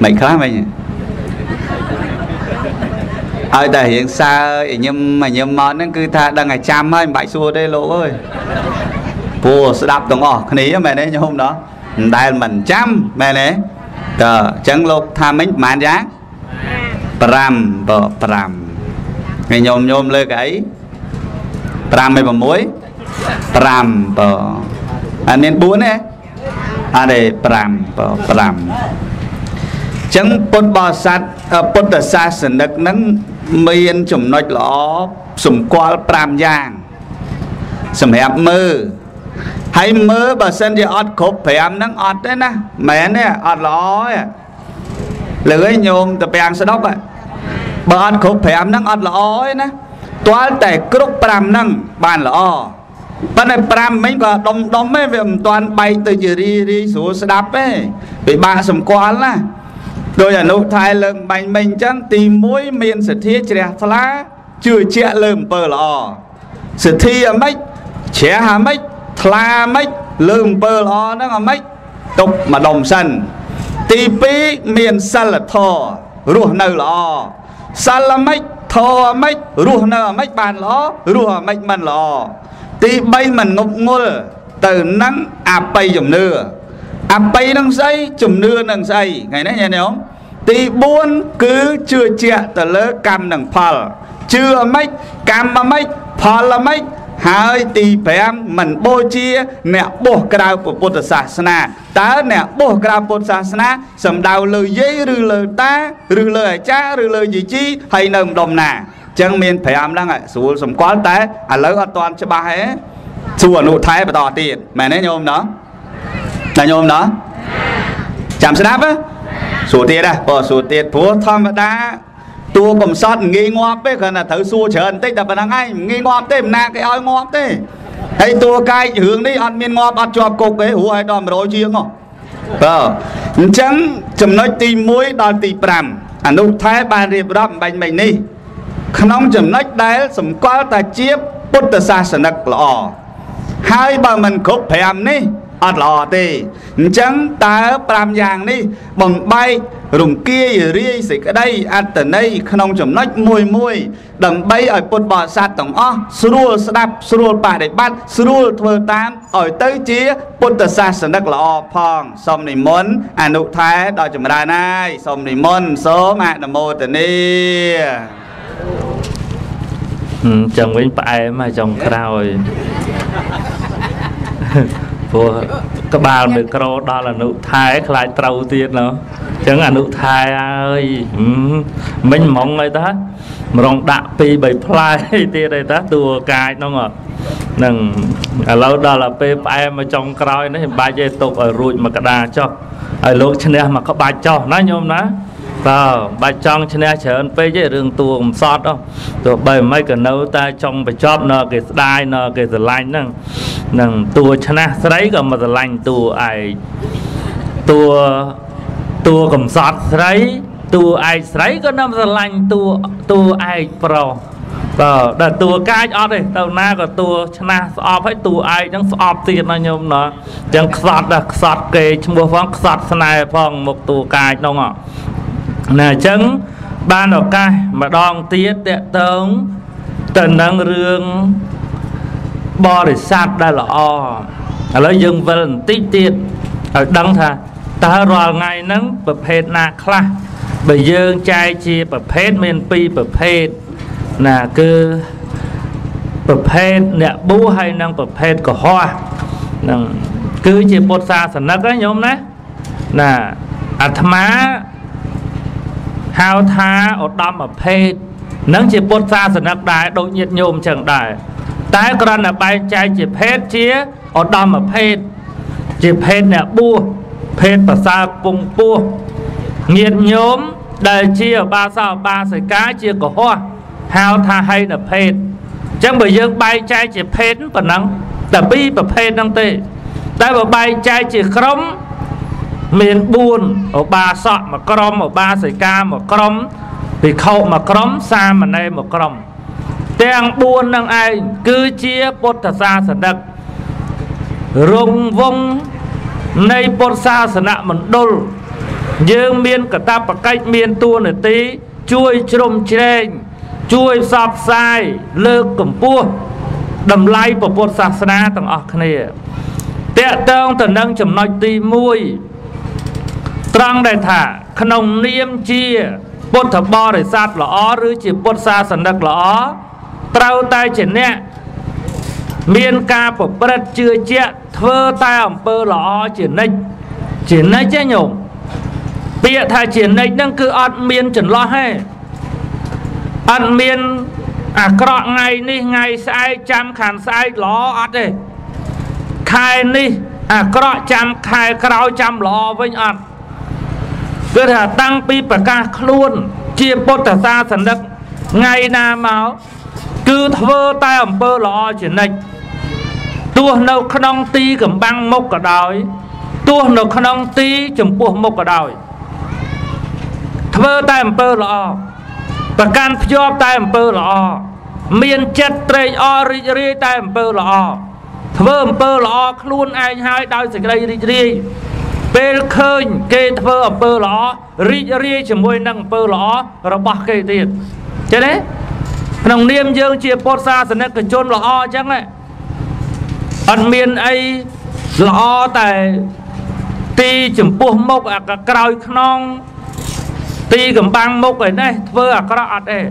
mày khá mày nhỉ ơi tại hiện xa ơi nhưng mà nhưng món nó cứ tha đang ngày trăm ấy bãi xua đây lỗ ơi vua sẽ đạp tổng ngọ ní mẹ đấy hôm đó đại mình trăm mẹ đấy tờ trắng lục tham mấy màn giá pram bờ pram ngày nhôm nhôm lê cái pram mấy bờ muối pram bờ anh nên bún đấy à để pram bờ pram chẳng bột bò sát bột đờ sát sần đực nắng miên chùm nói lõ sùng qua pram giang sầm hẹp mơ hay mơ bà sân cho ọt khốp hẹp nắng ọt đấy nè mẹ nè ọt lõ lưỡi nhôm tập bèn sơ đốc ạ bà ọt khốp hẹp nắng ọt lõ ấy nè toa tẻ cướp pram nắng bàn lõ bạn này pram mấy bà đom đom mấy về toàn bay từ dưới ri ri xuống sơ đáp ấy bị ba sùng qua là rồi là nụ thai lợm bánh mình chẳng tìm mũi miền sự thi trẻ phá chưa trẻ lợm bờ lò sự thi ở mấy trẻ hà mấy thla mấy lợm bờ lò nó là mấy tục mà đồng sân tì bí miền sân là thò rùa nâu lò sân là mấy thò mấy rùa nâu mấy bàn lò rùa mấy mần lò tì bay mình ngục ngôi từ nắng ạp bay dùm nưa ạp bay nâng dây chùm nưa nâng dây ngày nãy nhé không tì buôn cứ chưa chịa tờ lỡ cam nâng phal chưa mấy cam mà mấy phal là mấy hai tì phèm mình bô chia nẹ bô kào của bột sà sna ta nẹ bô kào bột sà sna sầm đào lời dây rư lời ta rư lời cha rư lời gì chi hay nâng đồng nà chẳng miền phèm đang ạ xuống sầm quán té à lỡ an toàn cho bà hết xua nụ thái và tỏ tiền mẹ nấy nhôm đó là nhôm đó chạm sẽ đáp á sổ tiền đây bỏ sổ tiền thua thăm đá tua cầm sót nghi ngọp đấy còn là thử xua chờ tích đập vào đang ngay nghi ngọp đấy na cái oi ngọp đấy hay tua cay hướng đi ăn miên ngọp ăn cho cục cái hú hay đòn rồi chiếng không ờ trắng chấm nói tìm muối đòn tìm pram anh lúc thái bàn riệp đâm bành mình đi không chấm nói đấy sầm quá ta chiếp bút ta xa sần đặc lọ hai bà mình khúc phèm đi ọt lọ thì chẳng ta pram giang đi bằng bay rùng kia ri xịt ở đây ăn từ đây không chấm nách mùi mùi đầm bay ở bột bò sạt tổng o srul đạp srul bà để bắt srul thưa tám ở tới chia bột tờ sạt sần đắc lọ phong xong này muốn à nụ thái đòi chấm ra này xong này muốn số mạng là một từ đi chồng với bà em mà chồng khao rồi các bà được câu đó là nụ thai lại trâu tiên nó chẳng là nụ thai ơi mình mong người ta rong đạp pi bảy ply tia đây ta tua cài nó mà nằng lâu đó là pe em ở trong còi nó thì ba dây tục ở ruột mà cả đà cho ở lỗ trên đây mà có ba cho nó nhôm nó tờ ba trong trên đây chờ anh pe dây đường tua không sót đâu rồi bảy mấy cái nấu ta trong phải chóp nó cái đai nó cái lạnh nằng nằng tua trên đây đấy còn mà lạnh tua ai tua tua cầm sót đấy tua ai sấy có năm giờ lành tua tua ai pro tờ đặt tua cái ở đây tàu na còn tua na sọp phải tua ai chẳng sọp tiền nó nhôm nó chẳng sọt là sọt kề mua phong sọt này phong một tua cái đâu ngọ nè trứng ban đầu cái mà đòn tiết tệ tướng tình năng rương bo để sạt đây là o lấy dừng về lần tít tiết ở đăng thà ta rồi ngày nắng bập hết na khla bởi dương trai chia bập hết men pi bập hết là cứ bập hết nè bú hay năng bập hết của hoa cứ chia bột xa sẵn nấc đấy nhóm đấy là à má hao tha ở đâm bập hết nắng chia bột xa sẵn nấc đại đôi nhiệt nhôm chẳng đại tái con là bay trai chia hết chia ở đâm bập hết chia hết nè bua hết bập xa cùng bua nhiệt nhóm đời chia ba sao ba sợi cá chia của hoa hao tha hay là phê chẳng bởi dương bay trai chỉ phê và nắng là bi và phê năng tệ tại bởi bay trai chỉ khóm miền buồn ở ba sọ mà khóm ở ba sợi cá mà khóm vì khâu mà khóm xa mà nay mà khóm tiếng buồn năng ai cứ chia bột thật ra sản đặc rung vung nay bột xa sản nạ mình đô dương miên cả ta và cách miên tua nửa tí chui trông trên chui sọp sai lơ cầm pua đầm lay của bột sạc sá tầng ở này tẹt tông tần nâng chấm nói tì mùi trăng đại thả khăn ông niêm chia bột thập bo để sạt lỏ rưới chỉ bột xa sần đặc lỏ trao tay chỉ nè miên ca của bật chưa chết thơ tay ẩm bơ lỏ chỉ nách chỉ nách chết nhổm bịa thà chiến này đang cứ ăn miên chuẩn lo hay ăn miên à cọ ngày ní ngày sai chăm khàn sai lo ăn đây khai ní à cọ chăm khai cào chăm lo với ăn cứ thà tăng pi bạc ca luôn chia bớt thà xa sẵn đất ngày nào máu cứ thơ tay ẩm bơ lo chiến này tua nâu khăn ti cầm băng mốc cả đói tua nâu khăn ti chấm buộc mốc cả đói thơ tay mơ lọ và can phiob tay mơ lọ miền chật trầy o ri ri tay mơ lọ thơ mơ lọ luôn anh hai đôi sợi dây ri ri bê khơi kê thơ mơ lọ ri ri chỉ môi năng mơ lọ rồi bạc kê tiền cho đấy nông niêm dương chia bớt xa sân cái chôn lọ chắc này ăn miền ấy lọ tại ti chỉ buộc mốc à cả cày non ti cầm băng mốc ấy này vừa à có đọt đấy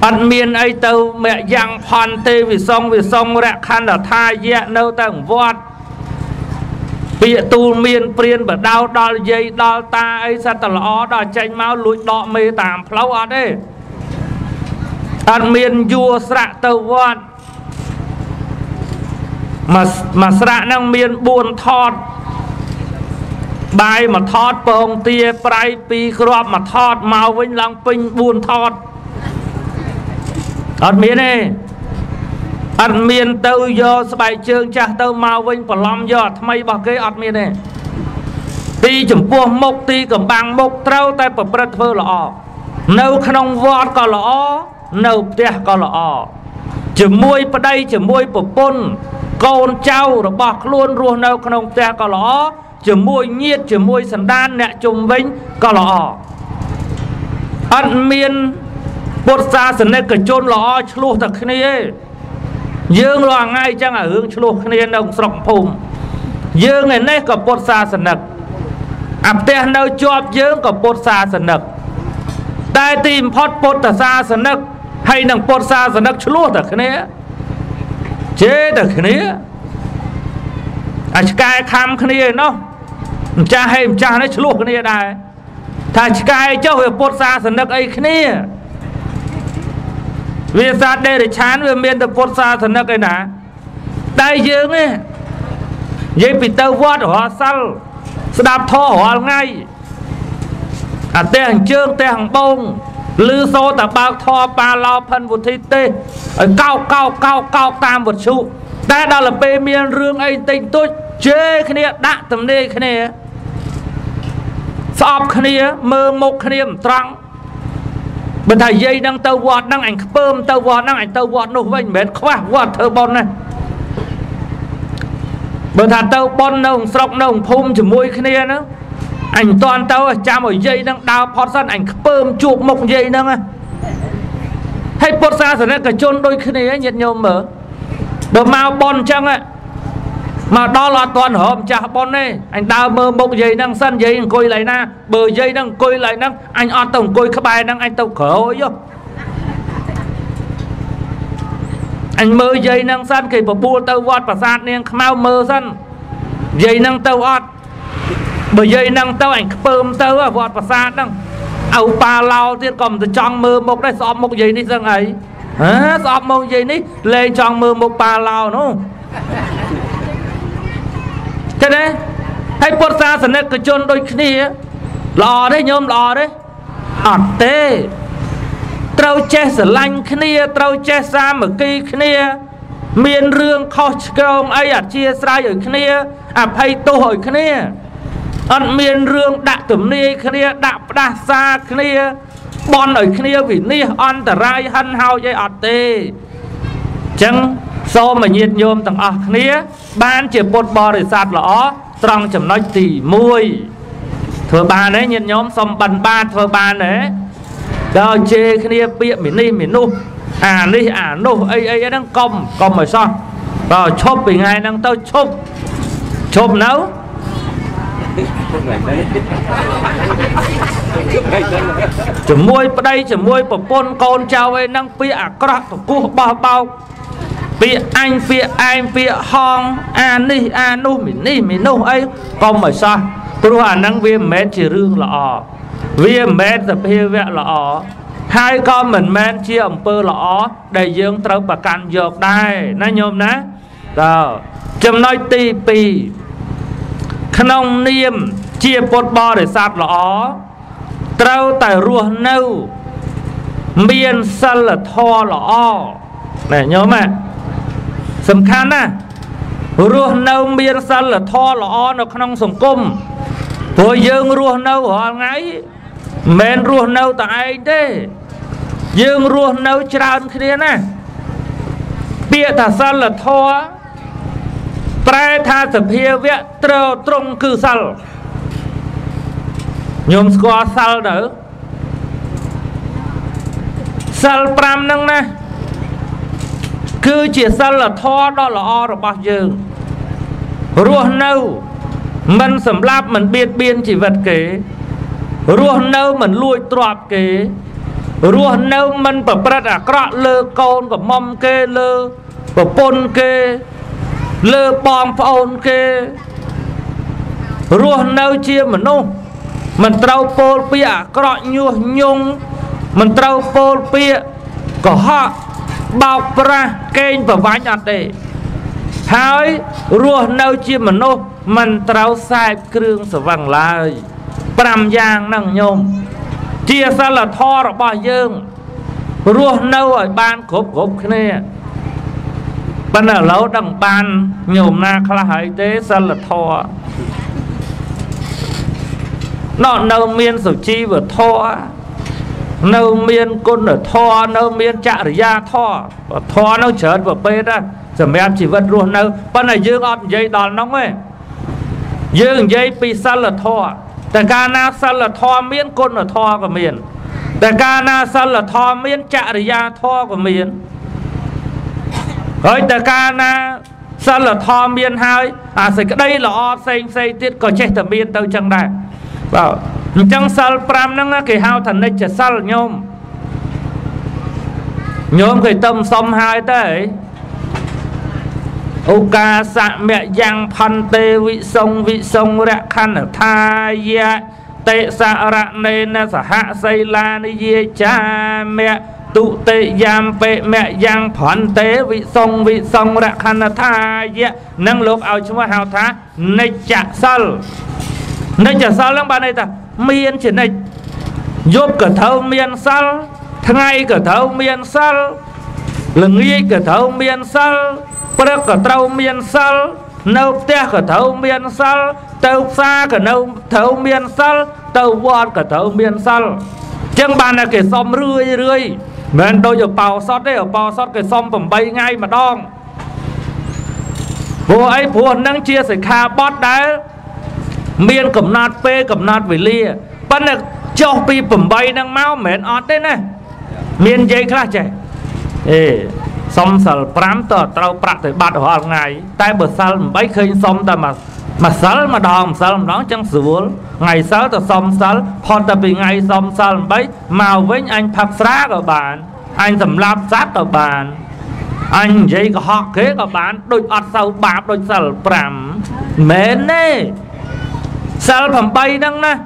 ăn miên ấy tàu mẹ giang hoàn tê vì sông vì sông rẽ khăn là thai dẹ nâu tầng vót bị tu miên priên và đau đau dây đau ta ấy sao tàu ló đau chanh máu lụi đọ mê tạm pháo ở đấy ăn miên vua sạ tàu vót mà mà sạ năng miên buồn thọt bài mà thọt bông tia prai pi crop mà thọt màu vinh lăng pinh buồn thọt ăn miên này ăn miên tâu do bài chương cha tâu màu vinh và lom do thay bỏ cái ăn miên này ti chấm pua mộc ti cầm băng mộc trâu tay bập bật phơ lọ nâu khăn vót cò lọ nâu tia cò lọ chấm môi vào đây chấm môi bập bôn con trâu rồi bọc luôn ruộng nâu khăn tia cò lọ chỉ môi nhiệt chỉ môi sẵn đan nè chung vĩnh có lọ ăn miên bột xa sẵn nè cẩn chôn lọ chlu thật này dương loa ngay chăng ở hướng chlu này nông sọng phùng dương này nè có bột xa sẵn nực ạp tè nâu chọp dương có bột xa sẵn nực tai tìm phót bột xa sẵn nực hay nâng bột xa sẵn nực chlu thật này chế thật này à cái tham cái này nó cha hay cha nó chửi cái này đại thay cái cho về bột sa sần đắc ấy cái này về sa đây để chán về miền tập bột sa sần đắc cái nào đại dương ấy vậy bị tơ vót họ săn đạp thò họ ngay à tê hàng chương tê hàng bông lư xô ta bao thò ba lao phân vụt thi tê ở cao cao cao cao tam vật trụ ta đó là bê miên rương ấy tình tôi chê cái này đã tầm đi cái này sọp cái này mơ một cái này trăng bên thầy dây đang tơ vót đang ảnh bơm tơ vót đang ảnh tơ vót nụ vinh mệt khóa vót thơ bông này bên thầy tơ bông nông sọc nông phùm chỉ mùi cái này nữa ảnh toàn tao cha một dây đang đào phọt sân ảnh bơm chuột một dây đang hay phọt ra rồi nên cả chôn đôi khi này nhiệt nhiều mở bờ mau bon chăng ạ mà đó là toàn hòm cha bon này ảnh đào mơ một dây đang sân dây coi lại na bờ dây đang coi lại năng anh on tổng coi các bài đang anh tao khổ vô anh mơ dây đang sân kì bờ bua tao vót và sạt nên mau mơ sân dây đang tao ọt bởi vậy năng tao ảnh phơm tao vọt và xa năng áo pa lao tiên còn từ trong mơ một đây xóm một giấy đi rằng ấy hả xóm một giấy đi lên trong mơ một pa lao nó thế đấy hay bột xa sẵn này cứ chôn đôi khi lò đấy nhôm lò đấy ọt tê trâu che sẵn lanh khi trâu che xa mở kỳ khi miền rương khó chồng ấy à chia sai ở khi à hay tô hỏi khi ăn miên rương đã tẩm ni cái này đã đa xa cái này bon ở cái này vì ni ăn tờ rai hân hao dây ọt tê chẳng so mà nhiệt nhôm tầng ọt cái này ban chỉ bột bò để sạt lỏ trong chấm nói tỉ môi thưa bà đấy nhiệt nhôm xong bần ba thưa bà đấy rồi chê cái này biệm mình ni mình nu à ni à nu ấy ấy đang còng còng ở son rồi chốp bình ai đang tao chốp chốp nấu chỉ môi đây chỉ môi của con con trao ấy năng phi à cọp của bao bao phi anh phi anh phi hong an đi an nu mình đi mình nu ấy con mà sao tôi hoàn năng viêm men chỉ riêng lọ viêm men tập heo vẽ lọ hai con mình men chia ông pơ lọ đầy dương trâu và cạn dược đây nãy nhôm nè rồi chấm nói ti pi nông niêm chia bột bò để sạt lỏ trâu tại ruột nâu miên sân là tho lỏ này nhớ mà sầm khăn nè ruột nâu miên sân là tho lỏ nó nông sùng cung rồi dương ruột nâu họ ngay men ruột nâu tại đây dương ruột nâu tràn kia nè bịa thả sân là tho trái tha sập hia vẽ treo trông cư sal nhôm squat sal nữa sal pram nâng nè cứ chỉ sal là tho đó là o rồi bao giờ ruột nâu mình sầm láp mình biên biên chỉ vật kế ruột nâu mình lui trọp kế ruột nâu mình bập bật à cọ lơ con của mâm kê lơ của pôn kê lơ bom phôn kê ruột nâu chia mình nô mình trâu pol pia cọ nhu nhung mình trâu pol pia có họ bọc ra kênh và ván nhạt để hỏi ruột nâu chia mình nô mình trâu sai kêu sờ vàng lại pram giang năng nhôm chia ra là tho rồi bao dương ruột nâu ở ban cốp cốp cái này bạn ở lâu đằng ban nhồm na khá là hải tế sân là thọ nó nâu miên sầu chi vừa thọ nâu miên côn ở thọ nâu miên chạ ở da thọ và thọ nó chớt vào bê ra giờ mấy em chỉ vật luôn nâu bạn này dương ọt dây đòn nóng ấy dương dây pi sân là thọ tại ca na sân là thọ miên côn ở thọ của miền tại ca na sân là thọ miên chạ ở da thọ của miền ơi ta ca na sân là tho miên hai à xây đây là o xây xây tiết có chết thầm miên tao chẳng đại bảo chẳng sân pram năng á kì hao thần nịch chả sân nhôm nhôm kì tâm xóm hai tới Ô ca sạ mẹ giang phan tê vị sông vị sông rạ khăn ở tha ya tệ sạ rạ nê na sạ hạ xây la ni ye cha mẹ tụ tệ giam pệ mẹ giang phan tê vị sông vị sông rạ khăn ở tha ya nâng lốp ao chúng ta hào thá nê chạ sal nê chạ sal lắm bà này ta miên chỉ nê giúp cả thâu miên sal ngay cả thâu miên sal là nghi cả thâu miên sal bất cả trâu miên sal, nấu té cả thấu miên sal, tàu xa cả nấu thấu miên sal, tàu vọt cả thấu miên sal. Chẳng bàn là cái xóm rươi rươi, mình tôi ở bào sót đấy ở bào sót cái xóm bầm bay ngay mà đong. Vô ấy buồn năng chia sẻ kha bót đấy, miên cầm nát pê cầm nát về lia, bắt được cho pi bầm bay năng máu mền ọt đấy này, miên dây khá chè. Xong sal pram tờ trâu prạc thì bạt hoa ngày tay bờ sal bấy khinh xong ta mà mà sal mà đòn sal mà đón chẳng sửa ngày sáu ta xong sal còn ta bị ngày xong sal bấy màu với anh thắp ra của bạn anh thầm lạp sát của bạn anh dây có họ kế của bạn đôi ọt sau bạp đôi sal pram mến đi sal phẩm bay nâng nè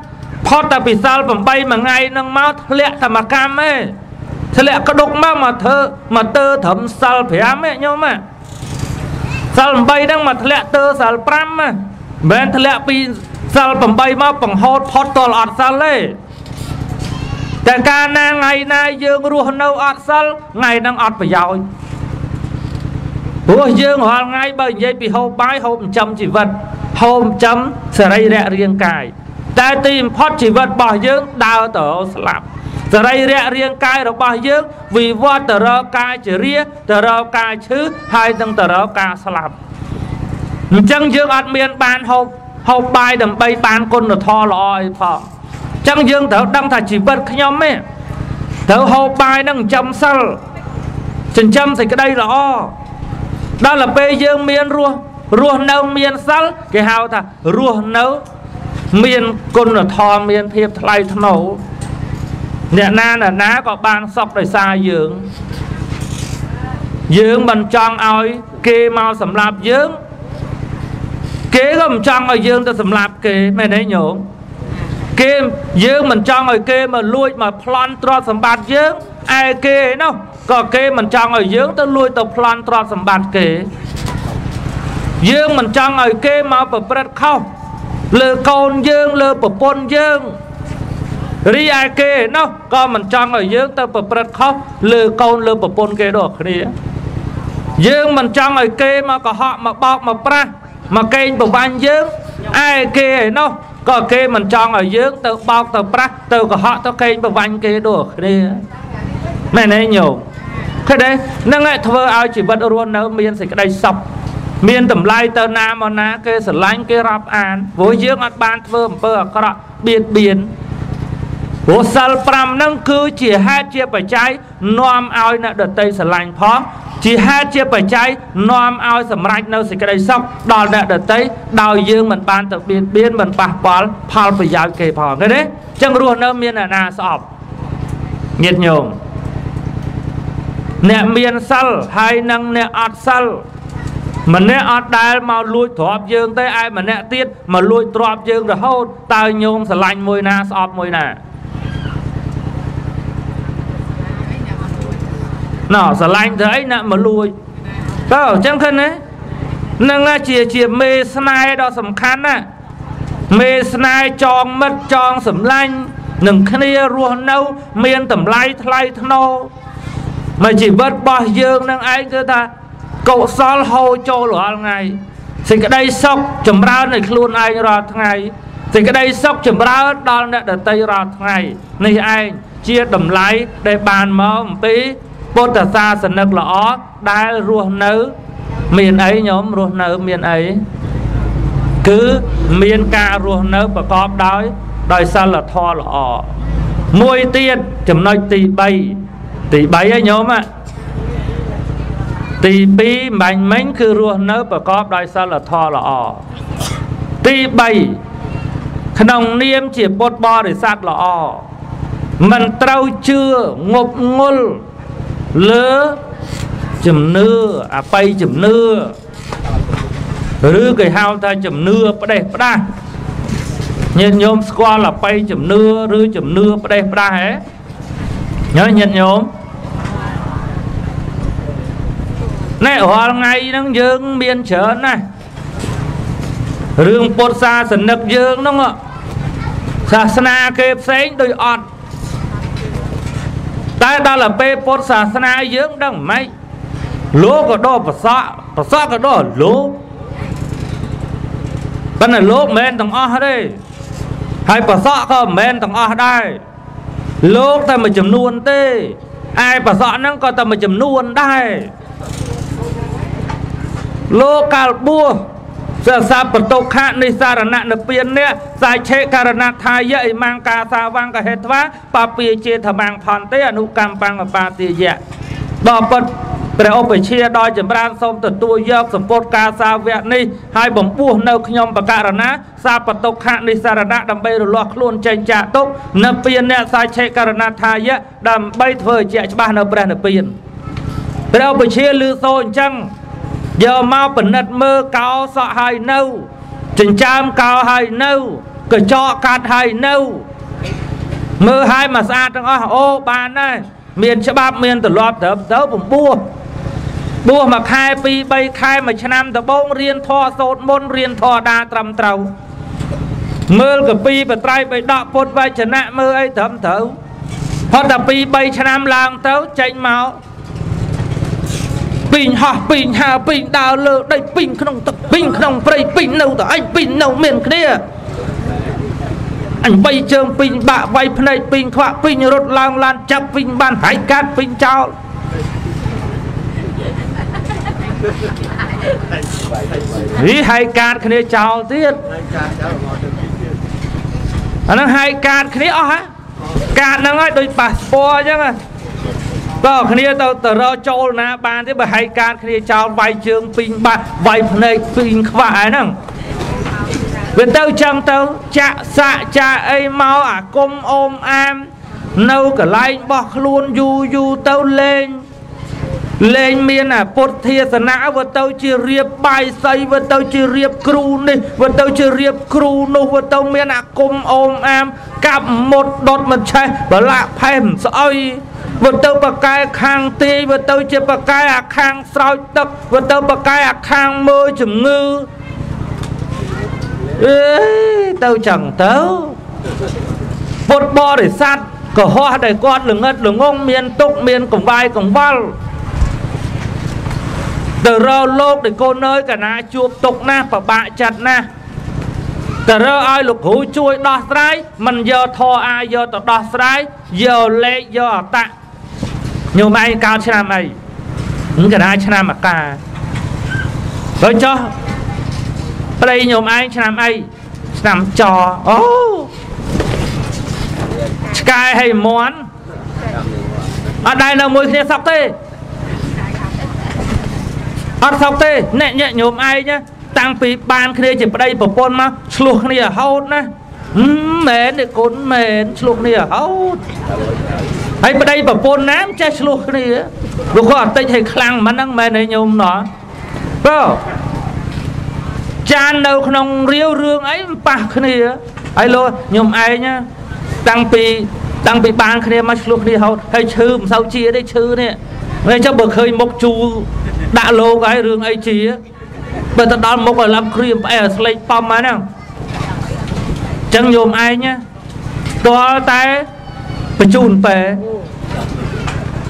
còn ta bị sal phẩm bay mà ngày nâng máu lẹ ta mà cam ấy thế lẽ có đục mà mà thơ mà tơ thấm sal phém ấy nhau mà sal bay đang mà thế lẽ tơ sal pram mà bên thế lẽ pi sal phẩm bay mà bằng hot hot to ọt sal đấyแต่การนางไงนายយើងរស់នៅអត់សិលថ្ងៃនឹងអត់ប្រយោជន៍ព្រោះយើងរាល់ថ្ងៃបើនិយាយពីហូបបាយហូបចិញ្ចឹមជីវិតហូបចិញ្ចឹមសរីរៈរាងកាយតែទីបំផុតជីវិតរបស់យើងដើរទៅស្លាប់สไรเรียเรียงกายเราบ่เยอะวิวัฒน์แต่เรากายจะเรียแต่เรากายชื้อหายตั้งแต่เรากายสลับจังเยอะอัดเมียนปานหกหกปลายดำไปปานคนเราทอลอยพอจังเยอะแต่ดังถ่ายจีบขย่มเนี่ยแต่หกปลายนั่งจำสั่งจนจำใส่ก็ได้หรอได้ละไปเยอะเมียนรัวรัวเน่าเมียนสั่งแกหาวถ่ายรัวเน่าเมียนคนเราทอเมียนเพียบไล่ถนนเนี่ยน้าน่ะน้าก็บานซอกได้ซาเยืองเยืองมันจังเอาเกมาสำหรับเยืองเกก็มันจังเอาเยืองแต่สำหรับเกไม่ได้หยงเกเยืองมันจังเอาเกมาลุยมาพลอนตรอสมบัติเยืองไอ้เกเนาะก็เกมันจังเอาเยืองแต่ลุยแต่พลอนตรอสมบัติเกเยืองมันจังเอาเกมาประพฤติเข้าเลือกโกนเยืองเลือกประปนเยืองรีไอเกเนาะก็มันจังเอาเยอะแต่ประพฤติเขาเลือกโกนเลือกประปนเกดอกนี่เยอะมันจังเอาเกมาก็ห่อมาปอกมาปลามาเกนประวันเยอะไอเกเนาะก็เกมันจังเอาเยอะแต่ปอกแต่ปลาแต่ก็ห่อแต่เกนประวันเกดอกนี่แม่นายโยมแค่เด้นั่งไอ้เธอเอาชีวิตอรุณเนาะมีนสิกได้สับมีนต่ำไล่เตอร์นามานะเกสลายเกรับอ่านโวยเยอะอัดบานเพิ่มเปิดกระเบียดเบียนโอ้สารพรำนั่งคือจีฮัดเจียบไปใจน้อมเอาในเดือดเตยสลายพร้อมจีฮัดเจียบไปใจน้อมเอาสำรักนั่งสิกระไดซอกดอนในเดือดเตยดาวยืงเหมือนปานตะเบียนเบียนเหมือนปะปอลพาลไปยาวเกยพอกันเด้จังรัวเนื้อเมียนนาสอบเงียบโยมเนี่ยเมียนซัลให้นั่งเนี่ยอัดซัลมันเนี่ยอัดได้มาลุยถอบยืงเตยไอมันเนี่ยติดมาลุยถอบยืงเดือดเฮาตายโยมสลายมวยนาสอบมวยนาnó sẽ lạnh thấy nè mà lùi có chẳng khăn đấy nâng là chìa chìa mê snai đó sầm khăn nè mê snai tròn mất tròn sầm lạnh nâng khnia ruột nâu miên tầm lay lay thô mà chỉ bớt bỏ dương nâng anh cứ ta cậu xóa hô cho lửa ngày thì cái đây sốc chấm rau này luôn anh ra ngày thì cái đây sốc chấm rau đó là để tây ra ngày này anh chia tầm lay để bàn mơ một tí bố ta xa sân nực lõ đá ruột nấu miền ấy nhóm ruột nấu miền ấy cứ miền ca ruột nấu và cóp đói đòi xa là thoa lõ môi tiên chấm nói tì bay tì bay ấy nhóm ạ tì bí mạnh mánh cứ ruột nấu và cóp đòi xa là thoa lõ tì bay khả nông niêm chỉ bốt bo để sát lõ mình trâu chưa ngục ngulเลือดจมเนื้อไปจมเนื้อ Rư cái hao ta chầm nưa bà đây bà đa. Nhân nhóm squad là bay chầm nưa, rư chầm nưa bà đây bà đa hết. Nhớ nhân nhóm này hoa ngay nâng dương biên trớn này. Rương bột xa sần nực dương đúng không ạ? Xa sna kê xanh đôi ọt. Tại ta là bê bột xa sna dương đằng mấy. Lố có đô bà xa, bà xa có đô lố. Cái này lố mên thằng ọ đây. Hay bà xa có mên thằng ọ đây. Lố ta mà chùm nuôn tê. Ai bà xa nâng có ta mà chùm nuôn đây. Lô cà bùa giờ sao bật tàu khát đi xa là nạn được biến nè giải chế cả là thay dậy mang cả sao vang cả hết vá papi chia thầm mang phòn tê anh u cam băng và ba tì dẹt đo bật để ông phải chia đo chấm ban xong từ tôi dốc sập bột cả sao vẹn đi hai bồng bùa nâu nhom và cả là nát sao bật tàu khát đi xa là nạn đầm bay rồi loạt luôn tranh trả tốt nợ biến nè giải chế cả là thay dậy đầm bay thời dẹt ba nợ bèn nợ biến để ông phải chia lư sôi chăng giờ mau bẩn nát mơ cao sọ hai nâu trình cham cao hai nâu cửa cho cát hai nâu mơ hai mà xa trong ó ô bà này miền cho ba miền từ loạt thở thở bụng bua bua mà khai pi bay khai mà cho nam từ bông riêng thọ sốt môn riêng thọ đa trầm trầu mơ cửa pi và trai bay đọ phốt vai cho nam mơ ấy thấm thấu hoặc là pi bay cho nam làng thấu chanh máu bình hỏa bình hà bình đào lơ đây bình không tập bình không phải bình nâu tỏ anh bình nâu miền kia anh bay chơi bình bạ bay play bình khóa bình rốt lang lan chắp bình ban hải cát bình chào ý hải cát kia chào tiết anh đang hải cát kia ó hả cát đang nói đôi passport chứ mà đó khi này tao tao rao châu na bàn thế mà hay can khi này chào vài trường pin ba vài này pin khỏe nương bên tao chăng tao chạ xạ chạ ấy mau à cung ôm am nâu cả lai bọc luôn du du tao lên lên miền à bột thia sơn nã vừa tao chỉ riệp bài xây vừa tao chỉ riệp kêu này vừa tao chỉ riệp kêu nô vừa tao miền à cung ôm am cặp một đột một chai và lạ phèm sợi vừa tao bạc cái khang tê vừa tao chơi bạc cái à khang soi tập vừa tao bạc cái à khang mơ chừng ngư tao chẳng tấu bột bo để sát cỏ hoa để con lừng ngất lừng ông miền túc miền cổng vai cổng văng từ rau lốp để cô nơi cả na chuột tục na và bạ chặt na từ rau ai lục hú chui đọt trái mình giờ thò ai giờ tọt đọt trái giờ lệ giờ tạ nhiều mai cao chả mày những cái ai chả mà cả rồi cho đây nhiều mai chả mày làm trò oh cái hay món ở đây là mùi kia sọc thế ở sọc thế nè nhẹ nhiều mai nhá tăng phí ban kia chỉ ở đây bổ pon mà sluộc này ở hậu nè mến để cốn mến sluộc này ở hậu ấy ở đây bổ pon nám che sluộc này lúc đó tay thầy khang mà năng mến này nhôm nó bro chan đâu không riêu rương ấy bạc này ấy luôn nhôm ai nhá tăng phí tăng phí ban kia mà sluộc này hậu hay chư sao chia đây chư nè đây cho bực hơi mộc chu đã lô cái rương ấy chi á bây giờ đó một là làm cream air slate palm mà nào chẳng nhôm ai nhá to tay phải chun phải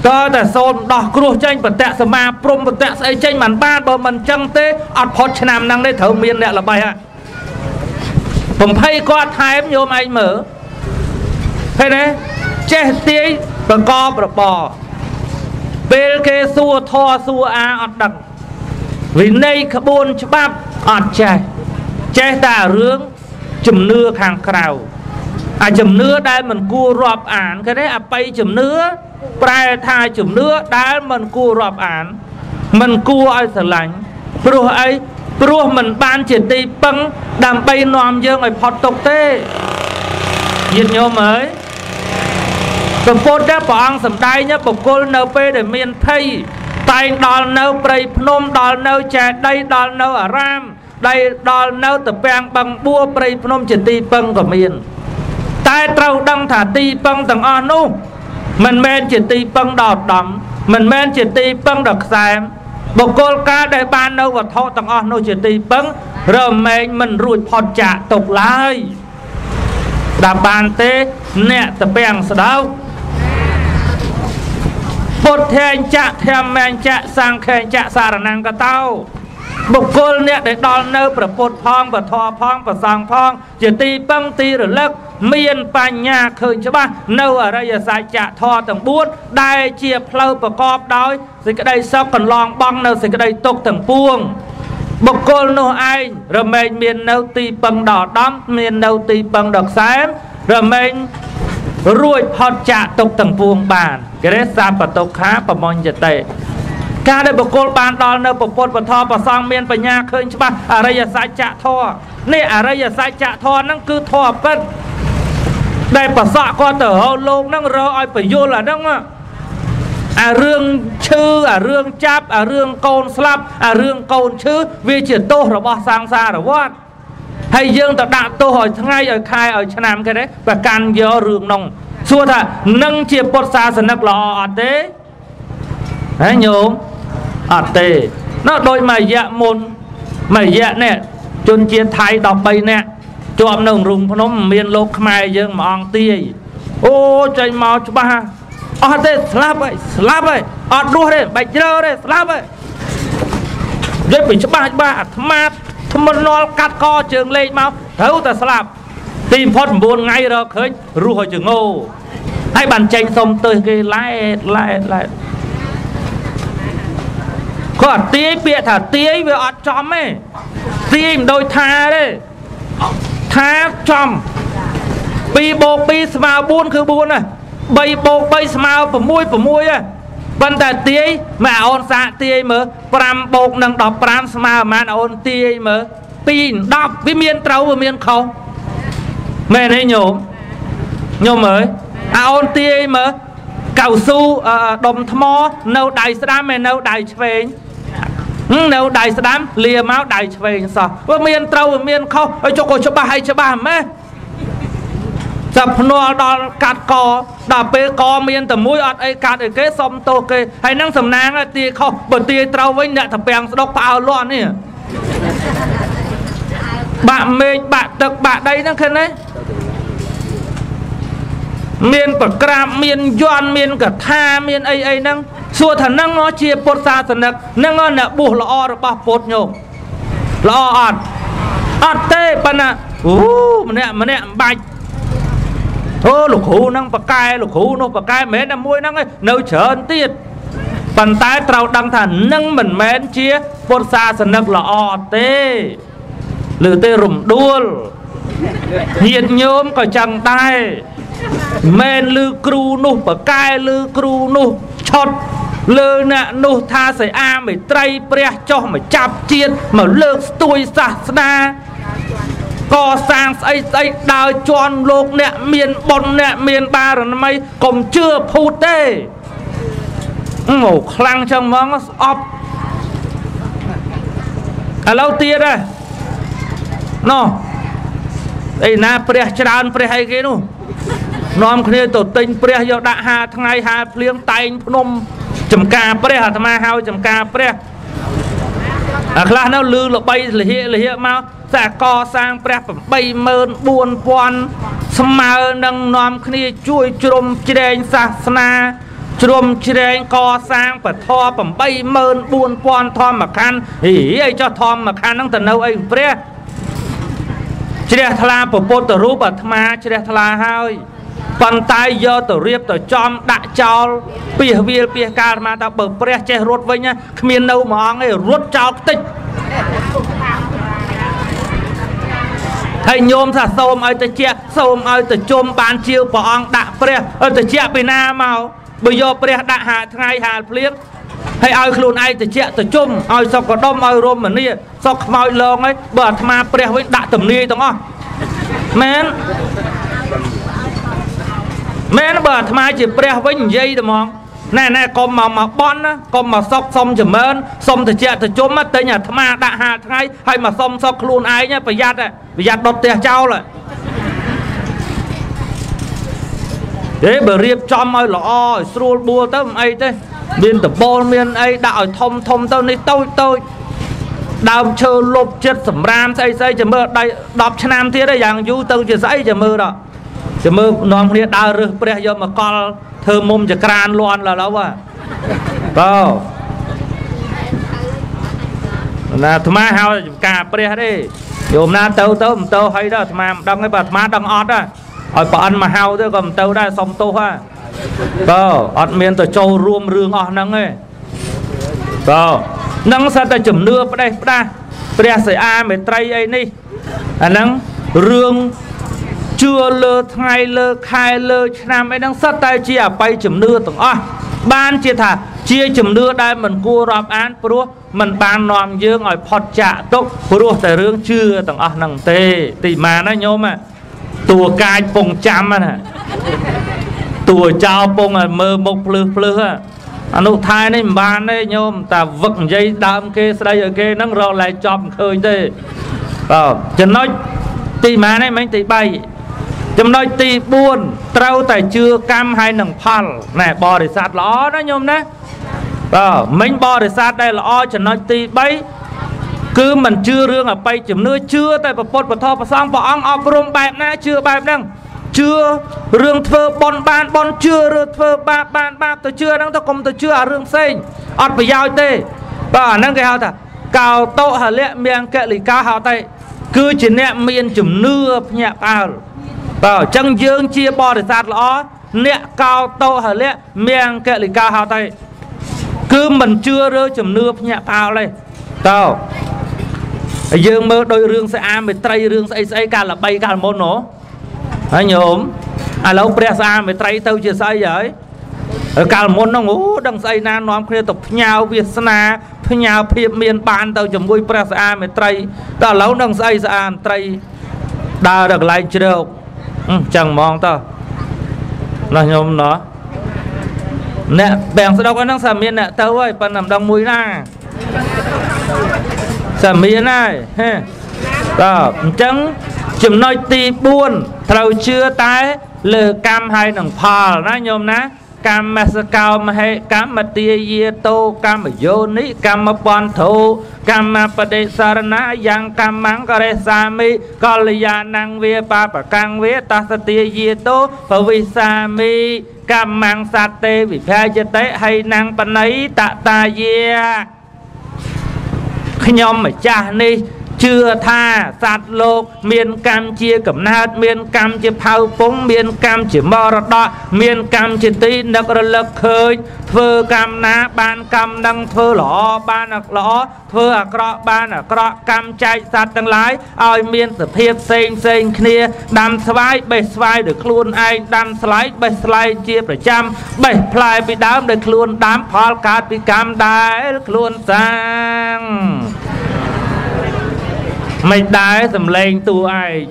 to tại son đỏ cua chanh bật tẹt sờ ma prom bật tẹt say chanh màn ba bờ mình trăng tê ọt phật nam năng đây thở miên nè là bài à bẩm hay có thái em nhôm ai mở thế đấy che tía bờ co bờ bò bê kê xua tho xua a ọt đằng vì nay các bôn cho bác ọt chè chè tà rướng chùm nưa kháng khảo à chùm nưa đây mình cua rộp án cái đấy à bay chùm nưa prai thai chùm nưa đây mình cua rộp án mình cua ai sở lánh bố ấy bố mình ban triển đi băng đàm bay nòm dương ấy phọt tục tê nhìn nhô mới còn phốt đá bỏ ăn sầm đáy nhá bọc cô nâu bê để miền thay tay đòn nâu bầy phnom đòn nâu chè đây đòn nâu ở ram Đây đó nấu tập bang bằng bua bầy phnom chỉ ti băng của miền. Tai trâu đăng thả ti băng tầng on nu. Mình men chỉ ti băng đọt đắm. Mình men chỉ ti băng đọt xám. Bộ côn ca đại ban nấu và thọ tầng on nu chỉ ti băng. Rồi mình mình ruột phật chạ tục lái. Đàm bàn tế nè tập bang sao đâu. Bột thèn chạ thèm men chạ sang khen chạ xà năng cả tao. Bục côn nè để đón nơ bởi bột phong bởi thò phong bởi sàng phong. Chỉ ti băng ti rồi lắc miền bàn nhà khởi cho ba. Nâu ở đây là giải trả thò tầng buốt. Đài chia phlâu bởi cóp đói. Thì cái đây sao còn lòng băng nâu thì cái đây tục tầng buông. Bục côn nô ai rồi mình miền nâu ti băng đỏ đắm. Miền nâu ti băng đỏ xám. Rồi mình ruồi phọt trả tục tầng buông bàn. Cái đấy xa bởi tục khá bởi môn dịch tệ. Các đại bộc côn ban đón nợ bộc côn bẩn thọ bẩn sang miền bẩn nhà khơi chứ ba ở đây là sai chạ thọ nè ở đây là sai chạ thọ năng cứ thọ cất đại bẩn sọ con tử hậu lông năng rơ ai bẩn vô là năng à à riêng chư à riêng cháp à riêng côn slap à riêng côn chư vì chuyển tô rồi bỏ sang xa rồi quát hay riêng tập đạn tô hỏi ngay ở khai ở chân nam cái đấy và can vô riêng nồng xua thà nâng chia bột xa sần nắp lò thế đấy nhung ở tề nó đôi mày dạ môn mày dạ nè chôn chia thái đọc bay nè cho ông nông rùng nó miền lô khmer dương mà ăn tươi ô trời màu cho ba ở tề slap ấy slap ấy ở đua đấy bạch rơ đấy slap ấy dây bị cho ba cho ba mát thâm nó cắt co trường lên máu thấu ta slap tìm phốt buồn ngay rồi khơi ru hồi trường ngô hai bàn tranh xong tới cái lái lái lái có tía bịa thả tía với ọt chóm ấy tìm đôi tha đấy tha chóm bi bột bi smao buôn cứ buôn này bay bột bay smao bổ mui bổ mui ấy vấn đề tía mà ôn xạ tía mở pram bột nâng đọc pram smao mà ôn tía mở pin đọc với miên trâu với miên khâu mẹ đấy nhổm nhổm mới à ôn tía mở cầu su đồng thmo nâu đại sâm mẹ nâu đại chèn nâu đại sâm lìa máu đại chèn sao với miền trâu miền khâu ở chỗ cổ chỗ ba hay chỗ ba mẹ tập nô đo cắt cò đạp bê cò miền tầm mũi ọt ấy cắt ở cái xóm tô kê hay năng sầm nang là tì khâu bởi tì trâu với nhẹ thập bèng đọc bao loạn nè bạn mình bạn tật bạn đây năng khen đấy miền bậc cam miền doan miền cả tha miền ấy ấy năng xua thần năng nó chia bột xa thần năng năng nó nè bù là o rồi bao bột nhổ là o ọt ọt tê bận à u mình nè mình nè bạch ô lục hú năng bậc cay lục hú nó bậc cay mến là muối năng ấy nấu chén tiệt bàn tay trâu đăng thần năng mình mến chia bột xa thần năng là o tê lử tê rụm đuôi nhiệt nhôm cả chẳng tay men lư cừu nô bờ cai lư cừu nô chót lư nè nô tha sấy a mày trai pre cho mày chạp chiên mà lơ tôi sa na co sang ấy ấy đào tròn lục nè miền bồn nè miền ba rồi mày còn chưa phù tê ngủ khang trong móng ọp à lâu tia đây no đây na pre tràn pre hay cái nô nôm kia tổ tinh pre do đã hà thay hà liêng tay nôm chấm cà pre hà tham hao chấm cà pre à là nó lư là bay là hiện là hiện mau giả co sang pre bay mơn buồn quan smao nâng nôm kia chui chôm chèn sa na chôm chèn co sang phải tho phải bay mơn buồn quan thom mà khan hỉ ai cho thom mà khan năng thần đâu ai pre chèn thla bổ bột tổ rú bả tham chèn thla hai bàn tay do tổ riệp tổ chom đã trao pìa viền pìa cà mà ta bờ pre che ruột với nhá miền đâu mà ngay ruột trao tịch thầy nhôm thà xôm ai ta che xôm ai ta chôm bàn chiêu bỏ ông đã pre ai ta che bị na màu bây giờ pre đã hạ ngay hạ liếc hay ai luôn ai ta che ta chôm ai sao có đông ai rôm mà nia sao màu lông ấy bờ mà pre với đã tầm nia đúng không men mẹ nó bờ tham chỉ pre với dây đúng không Nè nè con mà mà bón á, con mà sọc xong chấm ơn, xong thì chè thì chốm mất tới nhà tham ma đã hà ngay, hay mà xong sọc luôn ai nhá, phải giặt đấy, phải giặt đột tiền trao rồi. Đấy bởi riêng chom ơi lọ, sưu bua tới ai thế, miền tập bôn miền ai đạo thông thông tao này tôi tôi, đào chơi lốp chết sẩm ram say say chấm ơn, đây đọc chanh nam thế đấy, dạng du tao chơi say chấm ơn đó. Chỉ mơ nóng đi đá rực bởi giờ mà con thơ mông cho kran luôn là lâu à. Đâu thầm má hào cả bởi đi. Dù hôm nay tâu tâu tâu hay đó thầm má đông ấy bà thầm má đông ọt á. Hỏi bà ăn mà hào tớ gồm tâu ra xong tâu á. Đâu ọt miên tớ châu ruông rương ọt nâng ấy. Đâu nâng xa tớ chùm nưa bởi đây bởi đây bởi đây xảy ai mấy tray ấy ní. À nâng rương chưa lơ thay lơ khai lơ nam ấy đang sát tay chia à bay chấm nưa tưởng oi ban chia thả chia chấm nưa đây mình cua rọp án pro mình ban nòng dương ngồi phật chạ tốt pro tại riêng chưa tưởng oi nằng tê tì mà nó nhôm mà tua cai bông chăm mà nè tua trao bông à mơ mộc lư lư à anh út thay này ban đấy nhôm ta vật dây đam kê đây ở kê nắng rồi lại chòm khơi thế ờ chân nói tì mà này mình tì bay chúng nói tì buồn trâu tài chưa cam hay nằng phal này bò để sát ló đó nhôm đấy ờ mình bò để sát đây là o chẳng nói tì bay cứ mình chưa rương ở bay chấm nữa chưa tại bột bột thọ và xong bỏ ăn ọp rôm bẹp nè chưa bẹp đằng chưa rương thơ bon ban bon chưa rương thơ ba ban ba tôi chưa đang tôi cùng tôi chưa ở rương xanh ọt phải giao tê và nâng cái hào thà cào tộ hà lệ miệng kệ lì cao hào tay cứ chỉ nẹm miên chấm nưa nhẹ cao vào chân dương chia bò để sát lõ nẹt cao to hở lẹ miệng kệ lì cao hào tay cứ mình chưa rơi chấm nưa nhẹ cao đây tao dương mơ đôi rương sẽ am về tây rương sẽ say cả là bay cả là môn nổ anh nhổm à lâu pre sa về tây tao chia say vậy cả là môn nó ngủ đằng say na nón kia tục nhau việt na nhau phi miền ban tao chấm vui pre sa về tây tao lâu đằng say sa tây đa được lại chưa chẳng mong tao là nhóm nó nè bèn sẽ đâu có năng xà miên nè tao ơi phần nằm đông mũi na xà miên này đó chẳng chừng nói tì buồn thầu chưa tái lừa cam hay nằng phò nó nhóm ná cam mà cao mà hay cam mà tia ye tô cam mà vô ní cam mà bòn thô cam mà pade sarana yang cam mang kare sami kalyanang vía ba bà cang vía ta tia ye tô pavi sami cam mang sát tê vì pha chê tế hay năng pan ấy tạ ta ye khi nhom mà cha ni chưa tha sát lô miền cam chia cẩm nát miền cam chia phao phúng miền cam chia mò đọt miền cam chia tí nực lực khơi phơ cam ná ban cam đăng phơ lõ ban nặc lõ phơ à cọ ban à cọ cam chạy sát đằng lái ơi miền sự hiệp sen sen kia đam sải bể sải được luôn anh đam sải bể sải chia bảy trăm bể sải bị đám được luôn đám phal cát bị cam đái luôn sang mày đái sầm lên tu ai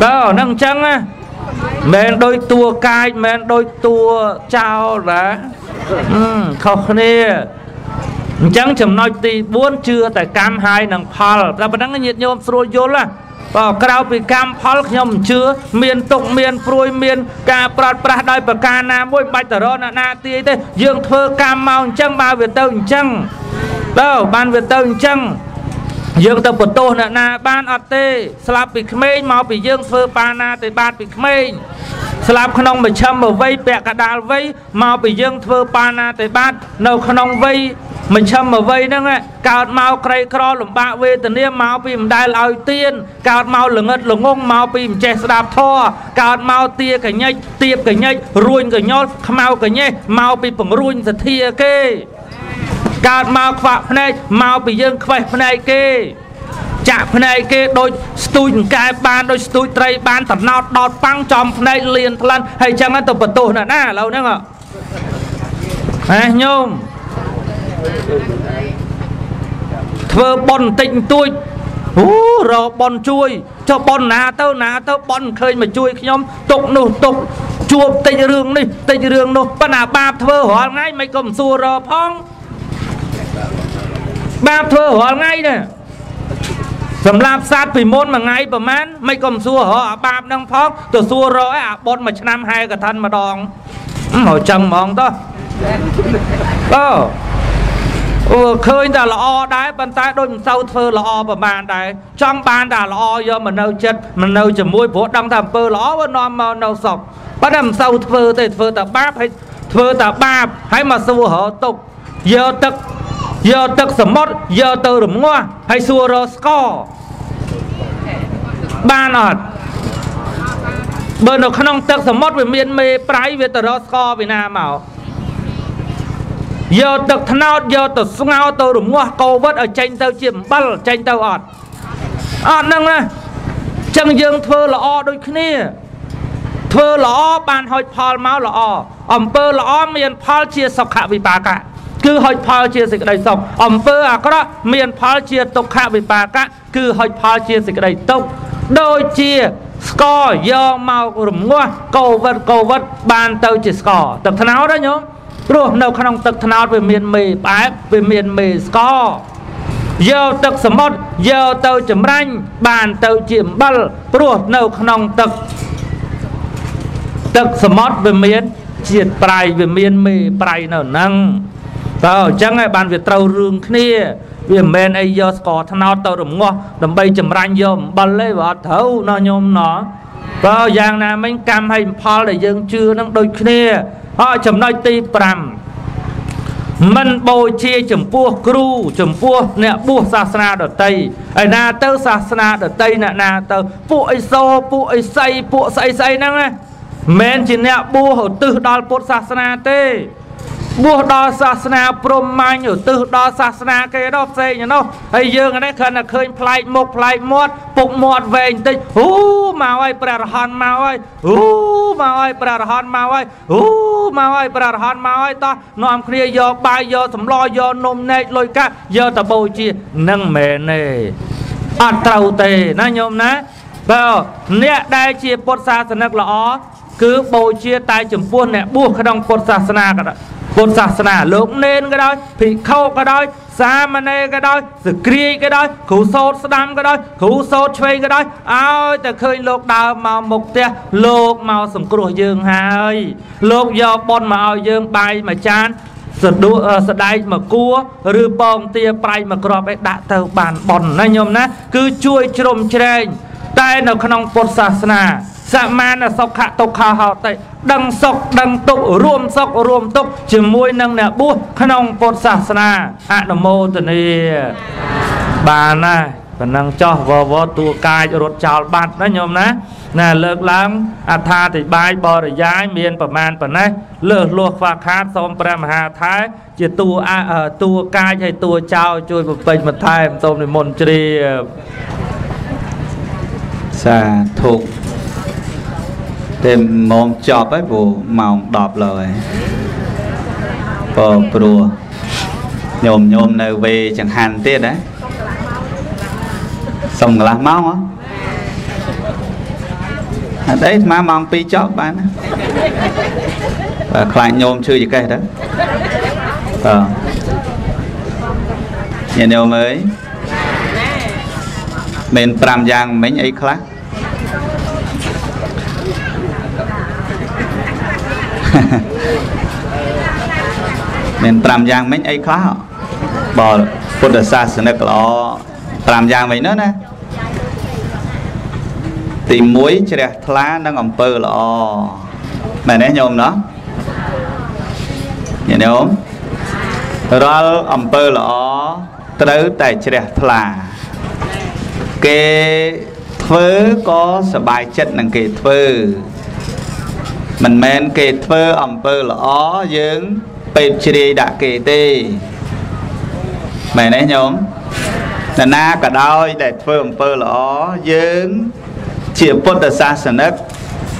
đó nâng chân á men đôi tua cai men đôi tua trao lá không nè trắng chấm nói tì buôn chưa tại cam hai nằng phal ta vẫn đang nhiệt nhôm rồi vô là vào cào bị cam phal nhôm chưa miền tụng miền phôi miền cà prát prát đây bờ cà na môi bạch tờ ron na tì tê dương thơ cam màu trắng ba việt tông trắng đâu ban việt tông trắng dương tập bật tô nè na ban ọt tê slap bị khmênh màu bị dương phơ pa na tê ban bị khmênh slap khong bị châm ở vây bẹ cả đà vây màu bị dương phơ pa na tê ban nâu khong vây mình châm ở vây nâng ạ cào màu cây cỏ lùm bạ vây tê niêm màu bị đai lòi tiên cào màu lửng ngất lửng ngông màu bị chè đạp thò cào màu tia cả nhây tiệp cả nhây ruin cả nhót màu cả nhây màu bị bẩn ruin thật thia kê cào màu khỏa phần này màu bị dương khỏe phần này kê chạm phần này kê đôi tui cái ban đôi tui tây ban thật nào đọt băng chòm phần này liền lần hay chẳng ăn tập vật tù nè nè lâu nữa ngọ này nhôm thơ bồn tịnh tui rồi bọn chui cho bọn ná tớ ná tớ bọn khơi mà chui nhóm tục nụ tục chua tây rương đi tây rương nụ bọn à bạp thơ hóa ngay mày cầm xua rờ phong bạp thơ hóa ngay nè sầm lạp sát vì môn mà ngay bà mán mày cầm xua hóa bạp năng phong tớ xua rờ á bọn mà chăm hai cả thân mà đòn hỏi chầm mong tớ ờ ừ, khơi ta là o đấy bàn tay đôi mình sau thơ là o và bàn đấy trong bàn ta là o do mình nâu chân mình nâu chầm môi vỗ đăng thầm phơ là o và nó mà nâu sọc bắt đầm sau thơ thì thơ ta báp hay thơ ta báp hay mà xua hở tục giờ tật giờ tật sầm mót giờ tơ rụm ngoa hay xua rơ score ba nọt bên nó khăn ông tật sầm mót về miền mê trái về tơ rơ score Việt Nam mạo giờ tật thân áo giờ tật xuống áo tôi đúng không? Cô vớt ở tranh tao chiếm bắt tranh tao ọt ọt nâng nè chẳng dường thơ là o đôi khní thơ là o bàn hội phò máu là o ẩm bơ là o miền phò chia sọc hạ vì bà cả cứ hội phò chia dịch đầy sọc ẩm bơ à có đó miền phò chia tục hạ vì bà cả cứ hội phò chia dịch đầy tục đôi chia score giờ màu đúng không? Cô vớt cô vớt bàn tao chỉ score tật thân áo đó nhớ rồi nấu khăn ông tật thân áo về miền mì bái về miền mì có giờ tật sầm mót giờ tàu chấm ranh bàn tàu chìm bal rồi nấu khăn ông tật tật sầm mót về miền triệt prai về miền mì prai nở năng tàu chẳng ai bàn về tàu rương kia về miền ấy giờ có thân áo tàu đầm ngõ đầm bay chấm ranh giờ bal lấy vợ thấu nó nhôm nó tàu giang nam anh cam hay pha để dân chưa năng đôi kia họ chấm nói ti pram mình bồi chia chấm pua kru chấm pua nè pua sasana đợt tây ai na tơ sasana đợt tây nè na tơ pua iso pua isay pua say say năng á men chỉ nè pua hổ tư đo pua sasana tê pua đo sasana promai hổ tư đo sasana cái đó xây nhá nó ai dương cái đấy cần là khơi play một play mót phục mót về tây hú màu ai prarhan màu ai hú màu ai prarhan màu ai húมาไอ้ประธานมาไอ้ตานอมเคลียยอบายยอสำลอยอนมเนยลอยกะยอตะโบจีนั่งเมเนอัตราเตนะโยมนะเปล่าเนี่ยได้เชียปศาสนาละอ๋อคือโบจีตายจุ่มป้วนเนี่ยบู๊ขดองปศาสนากันปศาสนาลุกเน้นก็ได้ผีเข้าก็ได้สามเณรก็ได้สกรีก็ได้ขู่โซดสดามก็ได้ขู่โซดช่วยก็ได้เอาแต่เคยโลกดาวมาหมกเตี้ยโลกมาสมกลัวยืงหายโลกยอบอลมาเอายืงไปมาจานสะดุสะได้มาคั่วหรือปองเตี้ยไปมากรอบไปด่าเต่าบานบอลนะโยมนะคือช่วยชมเชยใต้หนองขนมปศาสนาสามานสกะตกขาหอตดังสกดังตุรวมสกรวมตุจิมวยนังเนี่ยบุขนมปศาสนาอะนโมตเนบานะปนังจ้อววตัวกายรถจาวบาดนะโยมนะน่ะเลิกล้ำอัฐาติบายบริยายเมียนประมาณปะนะเลิกลวกฟ้าคาดสมพระมหาท้ายจะตัวตัวกายให้ตัวเจ้าช่วยเป็นมาไทยตมในมนตรีà thuộc tìm mong chọp ấy vụ màu đọp lời bò bùa nhôm nhôm nơi về chẳng hạn tiết đấy xong là máu á à, đấy má mong pi chọp bạn và lại nhôm chưa gì cây đó ờ nhà nhôm mới mình pram giang mình ấy khác mình pram giang mình ấy khác bỏ phật sa sơn nước lọ pram giang mình nữa nè thì muối chè lá đang ngậm pơ lọ mày đấy nhôm đó nhỉ nhôm rồi ngậm pơ lọ tới tại chè lá kê thơ có sợ bài chất năng kê thơ mình men kê thơ ẩm pơ là ó dưỡng bếp chì đã kê tê mày nè nhóm là na cả đôi để thơ ẩm pơ là ó dưỡng chìa bốt tờ xa sở nấc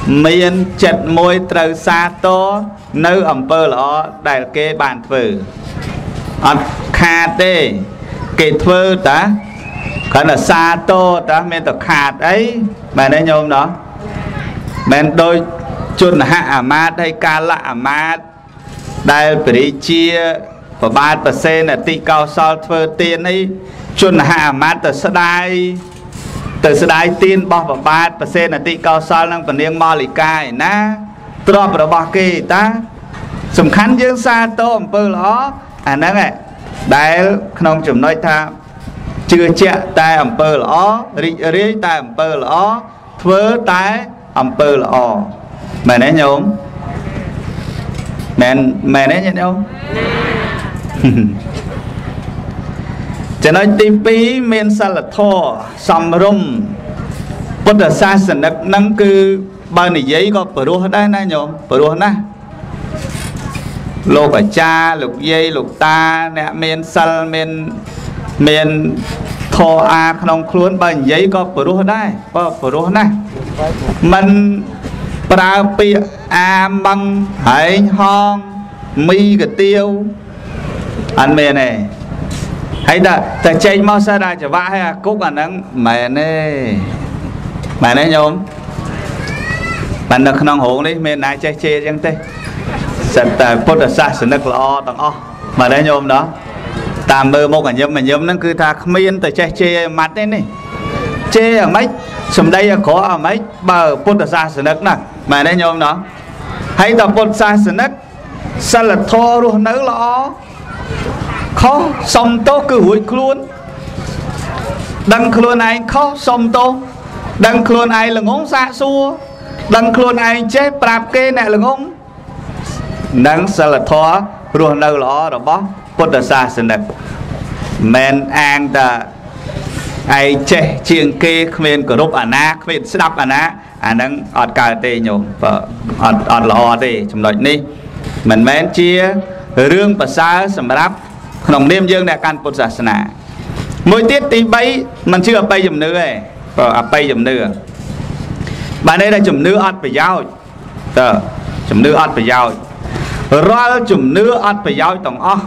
miên chất môi trâu xa tố nâu ẩm pơ là ó đại kê bàn thơ ọt khá tê kê thơ ta Khá là xa tô ta mẹ tỏ khát ấy. Mẹ đây nhôm đó. Mẹ đôi chôn hạ ả mát hay ca lạ ả mát. Đại bởi chia và bát và xe là tị cao sao thơ tiên ấy. Chôn hạ ả mát tờ sơ đai. Tờ sơ đai tiên bó và bát và xe là tị cao sao năng phần niêng mò lì cài ná. Trò bởi bó kì ta. Sầm khánh dương xa tô ẩm bơ ló. À nâng ạ. Đại không chùm nói tham. Chưa chạy tay ẩm bơ lõ, rích rích tay ẩm bơ lõ, thơ tay ẩm bơ lõ. Mẹ nói nhớ không? Mẹ nói nhớ không? Chẳng nói tìm bí mình xa là thô, xăm rung. Bất là xa sẵn nắp nâng cư bà nỉ giấy có bởi rùa đây nè nhớ không? Bởi rùa nè. Lô cả cha, lục dây, lục ta, nè mình xa mình... Mình thô à không khuôn bằng giấy có phở rốt này. Có phở rốt này. Mình bà bịa à bằng hành hong mi cái tiêu. Anh mẹ này. Hãy ta ta chạy mau xa ra cho vãi à. Cúc anh ấy mẹ này. Mẹ này nhóm. Bạn đừng không hôn đi. Mẹ này chạy chê chẳng thế. Sẵn ta phút ở xa sẵn nực lọ tầng o. Mẹ này nhóm đó. Ta mơ một ảnh nhóm mà nhóm nó cứ ta miên ta chê chê mặt đấy này. Chê ở mấy, xùm đây có ở mấy, bờ bột xa sử nức nè. Mà đây nhóm nó. Hãy ta bột xa sử nức. Sao là thô rùa nớ lõ. Khó, xong tố cứ hủy khuôn. Đăng khuôn ai khó, xong tố. Đăng khuôn ai là ngống xa xua. Đăng khuôn ai chê bạp kê nè là ngống. Nâng sao là thô rùa nớ lõ rồi bó. Bất đà xa xin đẹp. Mình anh ta ai chế chiên kê khuyên cổ rút ảnh á. Khuyên sẽ đọc ảnh á. Anh đang ọt cao tê nhộm. ọt lò tê chùm đọc ní. Mình mến chia rương bà xa xâm rắp. Nóng niêm dương đã căn bất xa xin á. Mỗi tiết tí bấy. Mình chưa ập bây dùm nữ ấy. Ập bây dùm nữ. Bạn ấy là chùm nữ ọt bà giáo. Chùm nữ ọt bà giáo. Rồi chùm nữ ọt bà giáo tổng ọ.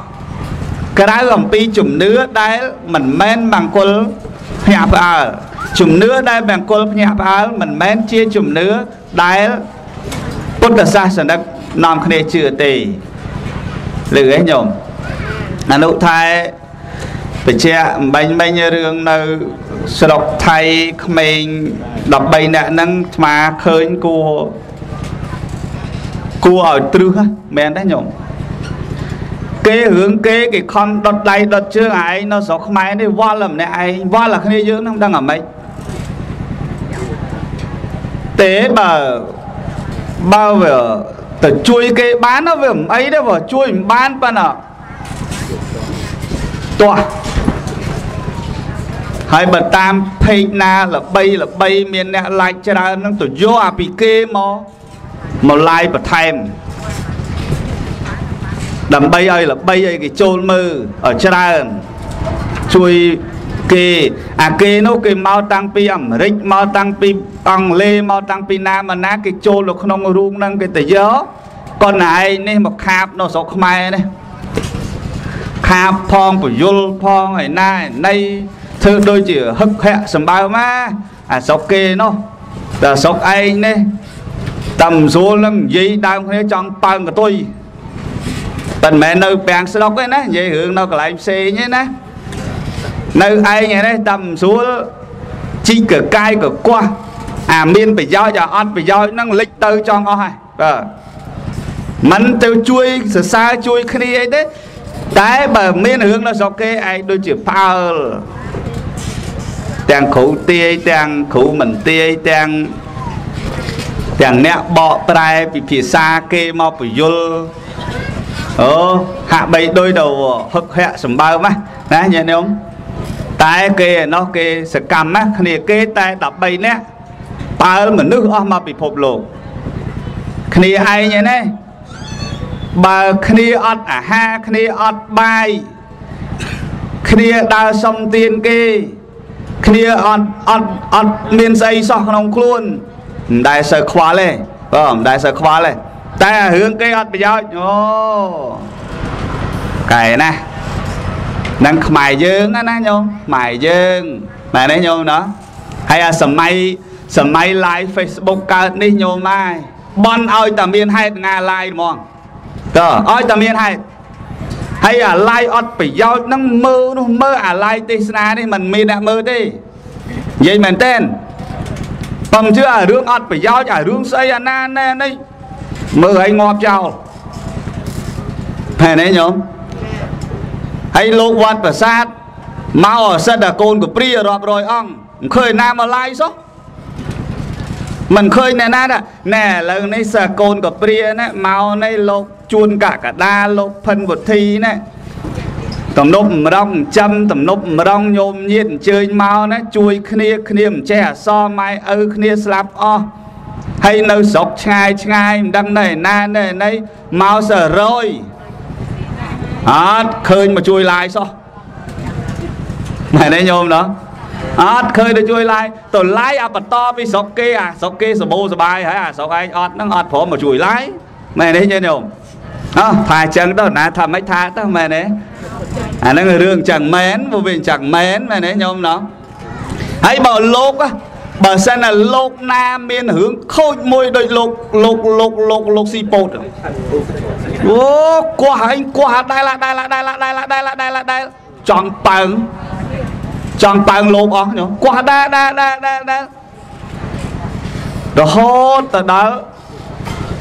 Cái đó gồm pi chùm nữa đây mình men bằng côn nhà phở chùm nữa đây bằng côn nhà phở mình men chia chùm nữa đây bất đắc xa sẵn đất nằm khné chừa tì lừa ấy nhổm anh út thay phải che bánh bánh như đường nào sờ đọc thay mình đọc bài nè nâng mà khơi cô cô ở trưa men đấy nhổm. Cái hướng kế cái con đọt đầy đọt chương ấy nó gió không ai đi vô lầm này ấy. Vô là khá này dưỡng nó không đang ở mấy. Tế bờ bao vừa tờ chui cái bán nó vừa ấy đó vừa chui bán bà nọ. Tòa hai bà tam phê na là bây là bây miền nẹ lại cho ra nó tờ vô à bì kê mô. Mà lại bà thèm. Đầm bay ơi là bay ơi cái chôn mơ ở tràn chui kê à kê nó kê mau tăng pi ẩm rích mau tăng pi bằng lê mau tăng pi nam mà nát cái chôn nó không rung nâng cái tờ gió con này nên một khạp nó sọc mai này khạp phong của yul phong này nay nay thưa đôi chỉ hấp hẹ sầm bao má à sọc kê nó là sọc anh này tầm số lăng gì đang thế trong bằng của tôi. Tình mẹ nơi bàn xe đọc ấy ná, dây hưởng nó lại xe nhé ná. Nơi ai nghe đấy tầm xuống chi cửa cai cửa qua. À miên phải doi cho anh phải doi nó lịch tư cho ngó hay. Mình theo chui, sửa xa chui khi ấy đấy. Đấy bà miên hướng nó dọc kê ai đôi chữ phao. Tàng khủ tê, tàng khủ mình tê, tàng tàng nẹ bọ prai vì phía xa kê mò bởi vô. Ồ, hạ bầy đôi đầu hực hẹ sầm bao mà. Này nhìn thấy không? Tại kê nó kê sẽ cầm á. Khi kê tay đập bầy nè. Bà mà nước ơ mà bị phục lộ. Khi ai nhìn thấy. Bà khi ọt à ha. Khi ọt bài. Khi đào xong tiền kê. Khi ọt ọt ọt miên dây sọc nông khuôn. Đại sở khóa lê. Vâng, đại sở khóa lê. Ta hướng cái ọt bây giờ. Ồ. Cái này. Đang mài dương á ná nhông. Mài dương. Mà đấy nhôm đó. Hay là sầm may sầm may like Facebook cả đấy nhôm mai. Bọn ơi tầm miên hay nga like mong. Tờ ơi tầm miên hay. Hay là like ọt phải giao năng mơ nó mơ à like tê sna đấy mình miên đã mơ đi. Vậy mình tên. Tầm chưa ở rương ọt phải giao ở rương xây à na na đấy. Mơ hay ngọt chào. Thầy đấy nhôm. Hay lô quạt và sát mau ở sân đà côn của Priya rộp rồi ông khơi nam ở lại số mình khơi nè nát à nè lần này sân côn của Priya nè mau này lô chuôn cả cả đa lô phân vật thi nè tầm nộp mà rong châm tầm nộp mà rong nhôm nhiên chơi mau nè chui khnia khnia chè so mai ơ khnia slap o hay nâu sọc chai chai đăng này na này này mau sờ rồi át khơi mà chui lại sao mày đấy nhôm đó át khơi để chui lại tổ lái à bật to với sọc kia à sọc kia sờ bô sờ bài hả à sọc anh ọt nó ọt phổ mà chui lái mày đấy nhôm nhôm à phải chẳng đó nà thầm mấy thà đó mày đấy à nó người đường chẳng mến vô viện chẳng mến mày đấy nhôm đó hãy bảo lốp á bảo xem là lốp nam biên hướng khôi môi đôi lục lục lục lục lục xì bột ô qua hành qua đây là đây là đây là đây là đây là đây là đây chọn tầng chọn tầng lộp ó nhở qua đa đa đa đa đa rồi hốt từ đó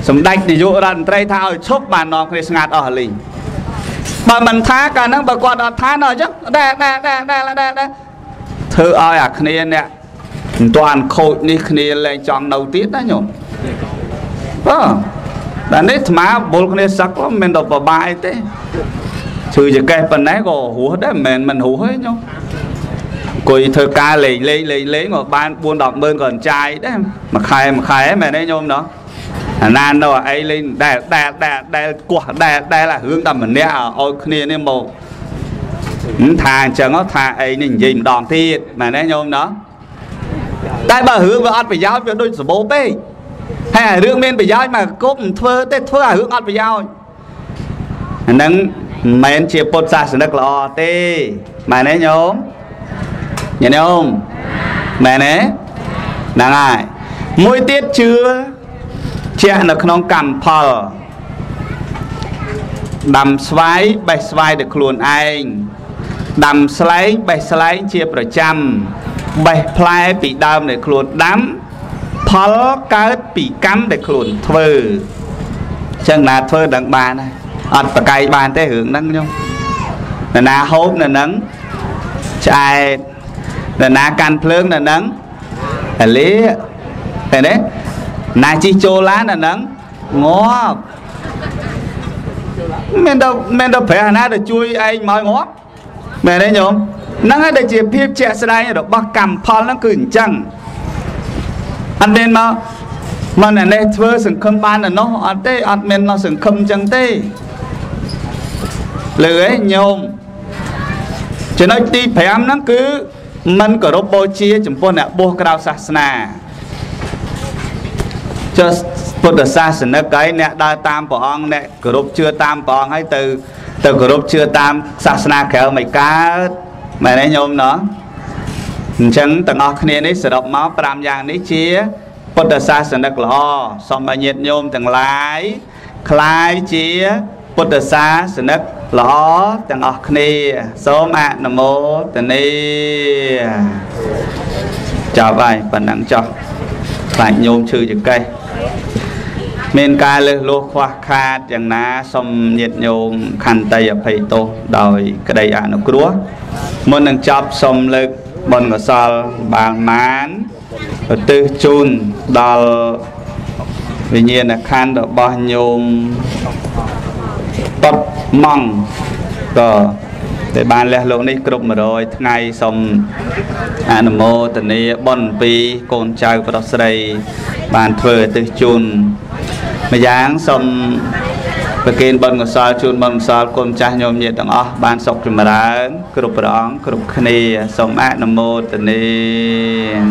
sầm đạch thì dụ đàn trai thao chốt bàn nó cái ngạt ở lình bà mình thá cả năng bà qua đó thá nó chứ đa đa đa đa đa đa thưa ơi à kia nè toàn khôi đi kia lên chọn đầu tiết đó nhở ờ đàn đấy má bố cái sắc đó mình đọc vào bài thế trừ giờ cái phần này có hú hết đấy mình mình hú hết nhau coi thơ ca lấy lấy lấy lấy mà ban buôn đọc bơn còn trai đấy mà khai mà khai mày đấy nhôm đó nan đâu ấy lên đè đè đè đè quả đè đè là hướng tầm mình nè ôi kia nè mồ thà chẳng có thà ấy nhìn gì đòn thiệt mà đấy nhôm đó tại bà hướng và ăn phải giáo với đôi số bố bê hay là rương bên bị giáo mà cốp thưa tết thưa à hướng ăn bị giáo nắng mày chia bột ra sừng đất lò tê mày nấy nhôm nhìn không mày nấy đang ai mỗi tiết chưa che được nón cằm phờ đầm xoáy bay xoáy được luôn anh đầm xoáy bay xoáy chia bảy trăm bay phai bị đâm để luôn đắm phở cái bị cắm để khổn thơ chẳng là thơ đặng bà này ọt à, cày bàn thế hưởng nâng nhung là ná hốp là nắng chạy là ná can phương là nắng là lý thế đấy ná chi chô lá là nắng ngó men đâu men đâu phải ná được chui anh mỏi ngó mẹ đấy nhung nắng ấy để chỉ phim trẻ sẽ đây được bác cầm phở nó cứng chăng anh nên mà mà này này thưa sừng khâm ban là nó ăn tê ăn men nó sừng khâm chẳng tê lưỡi nhôm cho nên đi phải ăn nó cứ mình có robot chia chúng tôi là bô cao sát nà cho tôi được sát nó cái nè đa tam bỏ ăn nè có robot chưa tam bỏ ăn hay từ từ có robot chưa tam sát nà kéo mày cá mày đấy nhôm nó chẳng từng học này đấy sử dụng máu làm giang đấy chia bất đa sa sanh đắc lo xong bài nhiệt nhôm từng lái khai chia bất đa sa sanh đắc lo từng học này số mạng nam mô từng này chào bài phần nặng cho phải nhôm trừ những cây men ca lê lô khoa kha chẳng ná xong nhiệt nhôm khăn tay ở phải tô đòi cái đây à nó cúa muốn nâng chọc xong lực bọn ngõ sal bàn mán tư chun đào vì nhiên là khăn được bao nhiêu tật mong cờ để bàn lẹ lộn đi cục mà rồi ngày xong anh mô tình đi bọn pi con trai của đọc sợi bàn thuê tư chun mà dáng xong và kênh bọn ngõ sal chun bọn sal con trai nhôm nhiệt tặng ó bàn sọc trùm mà đáng cục đó cục khăn đi xong anh mô tình đi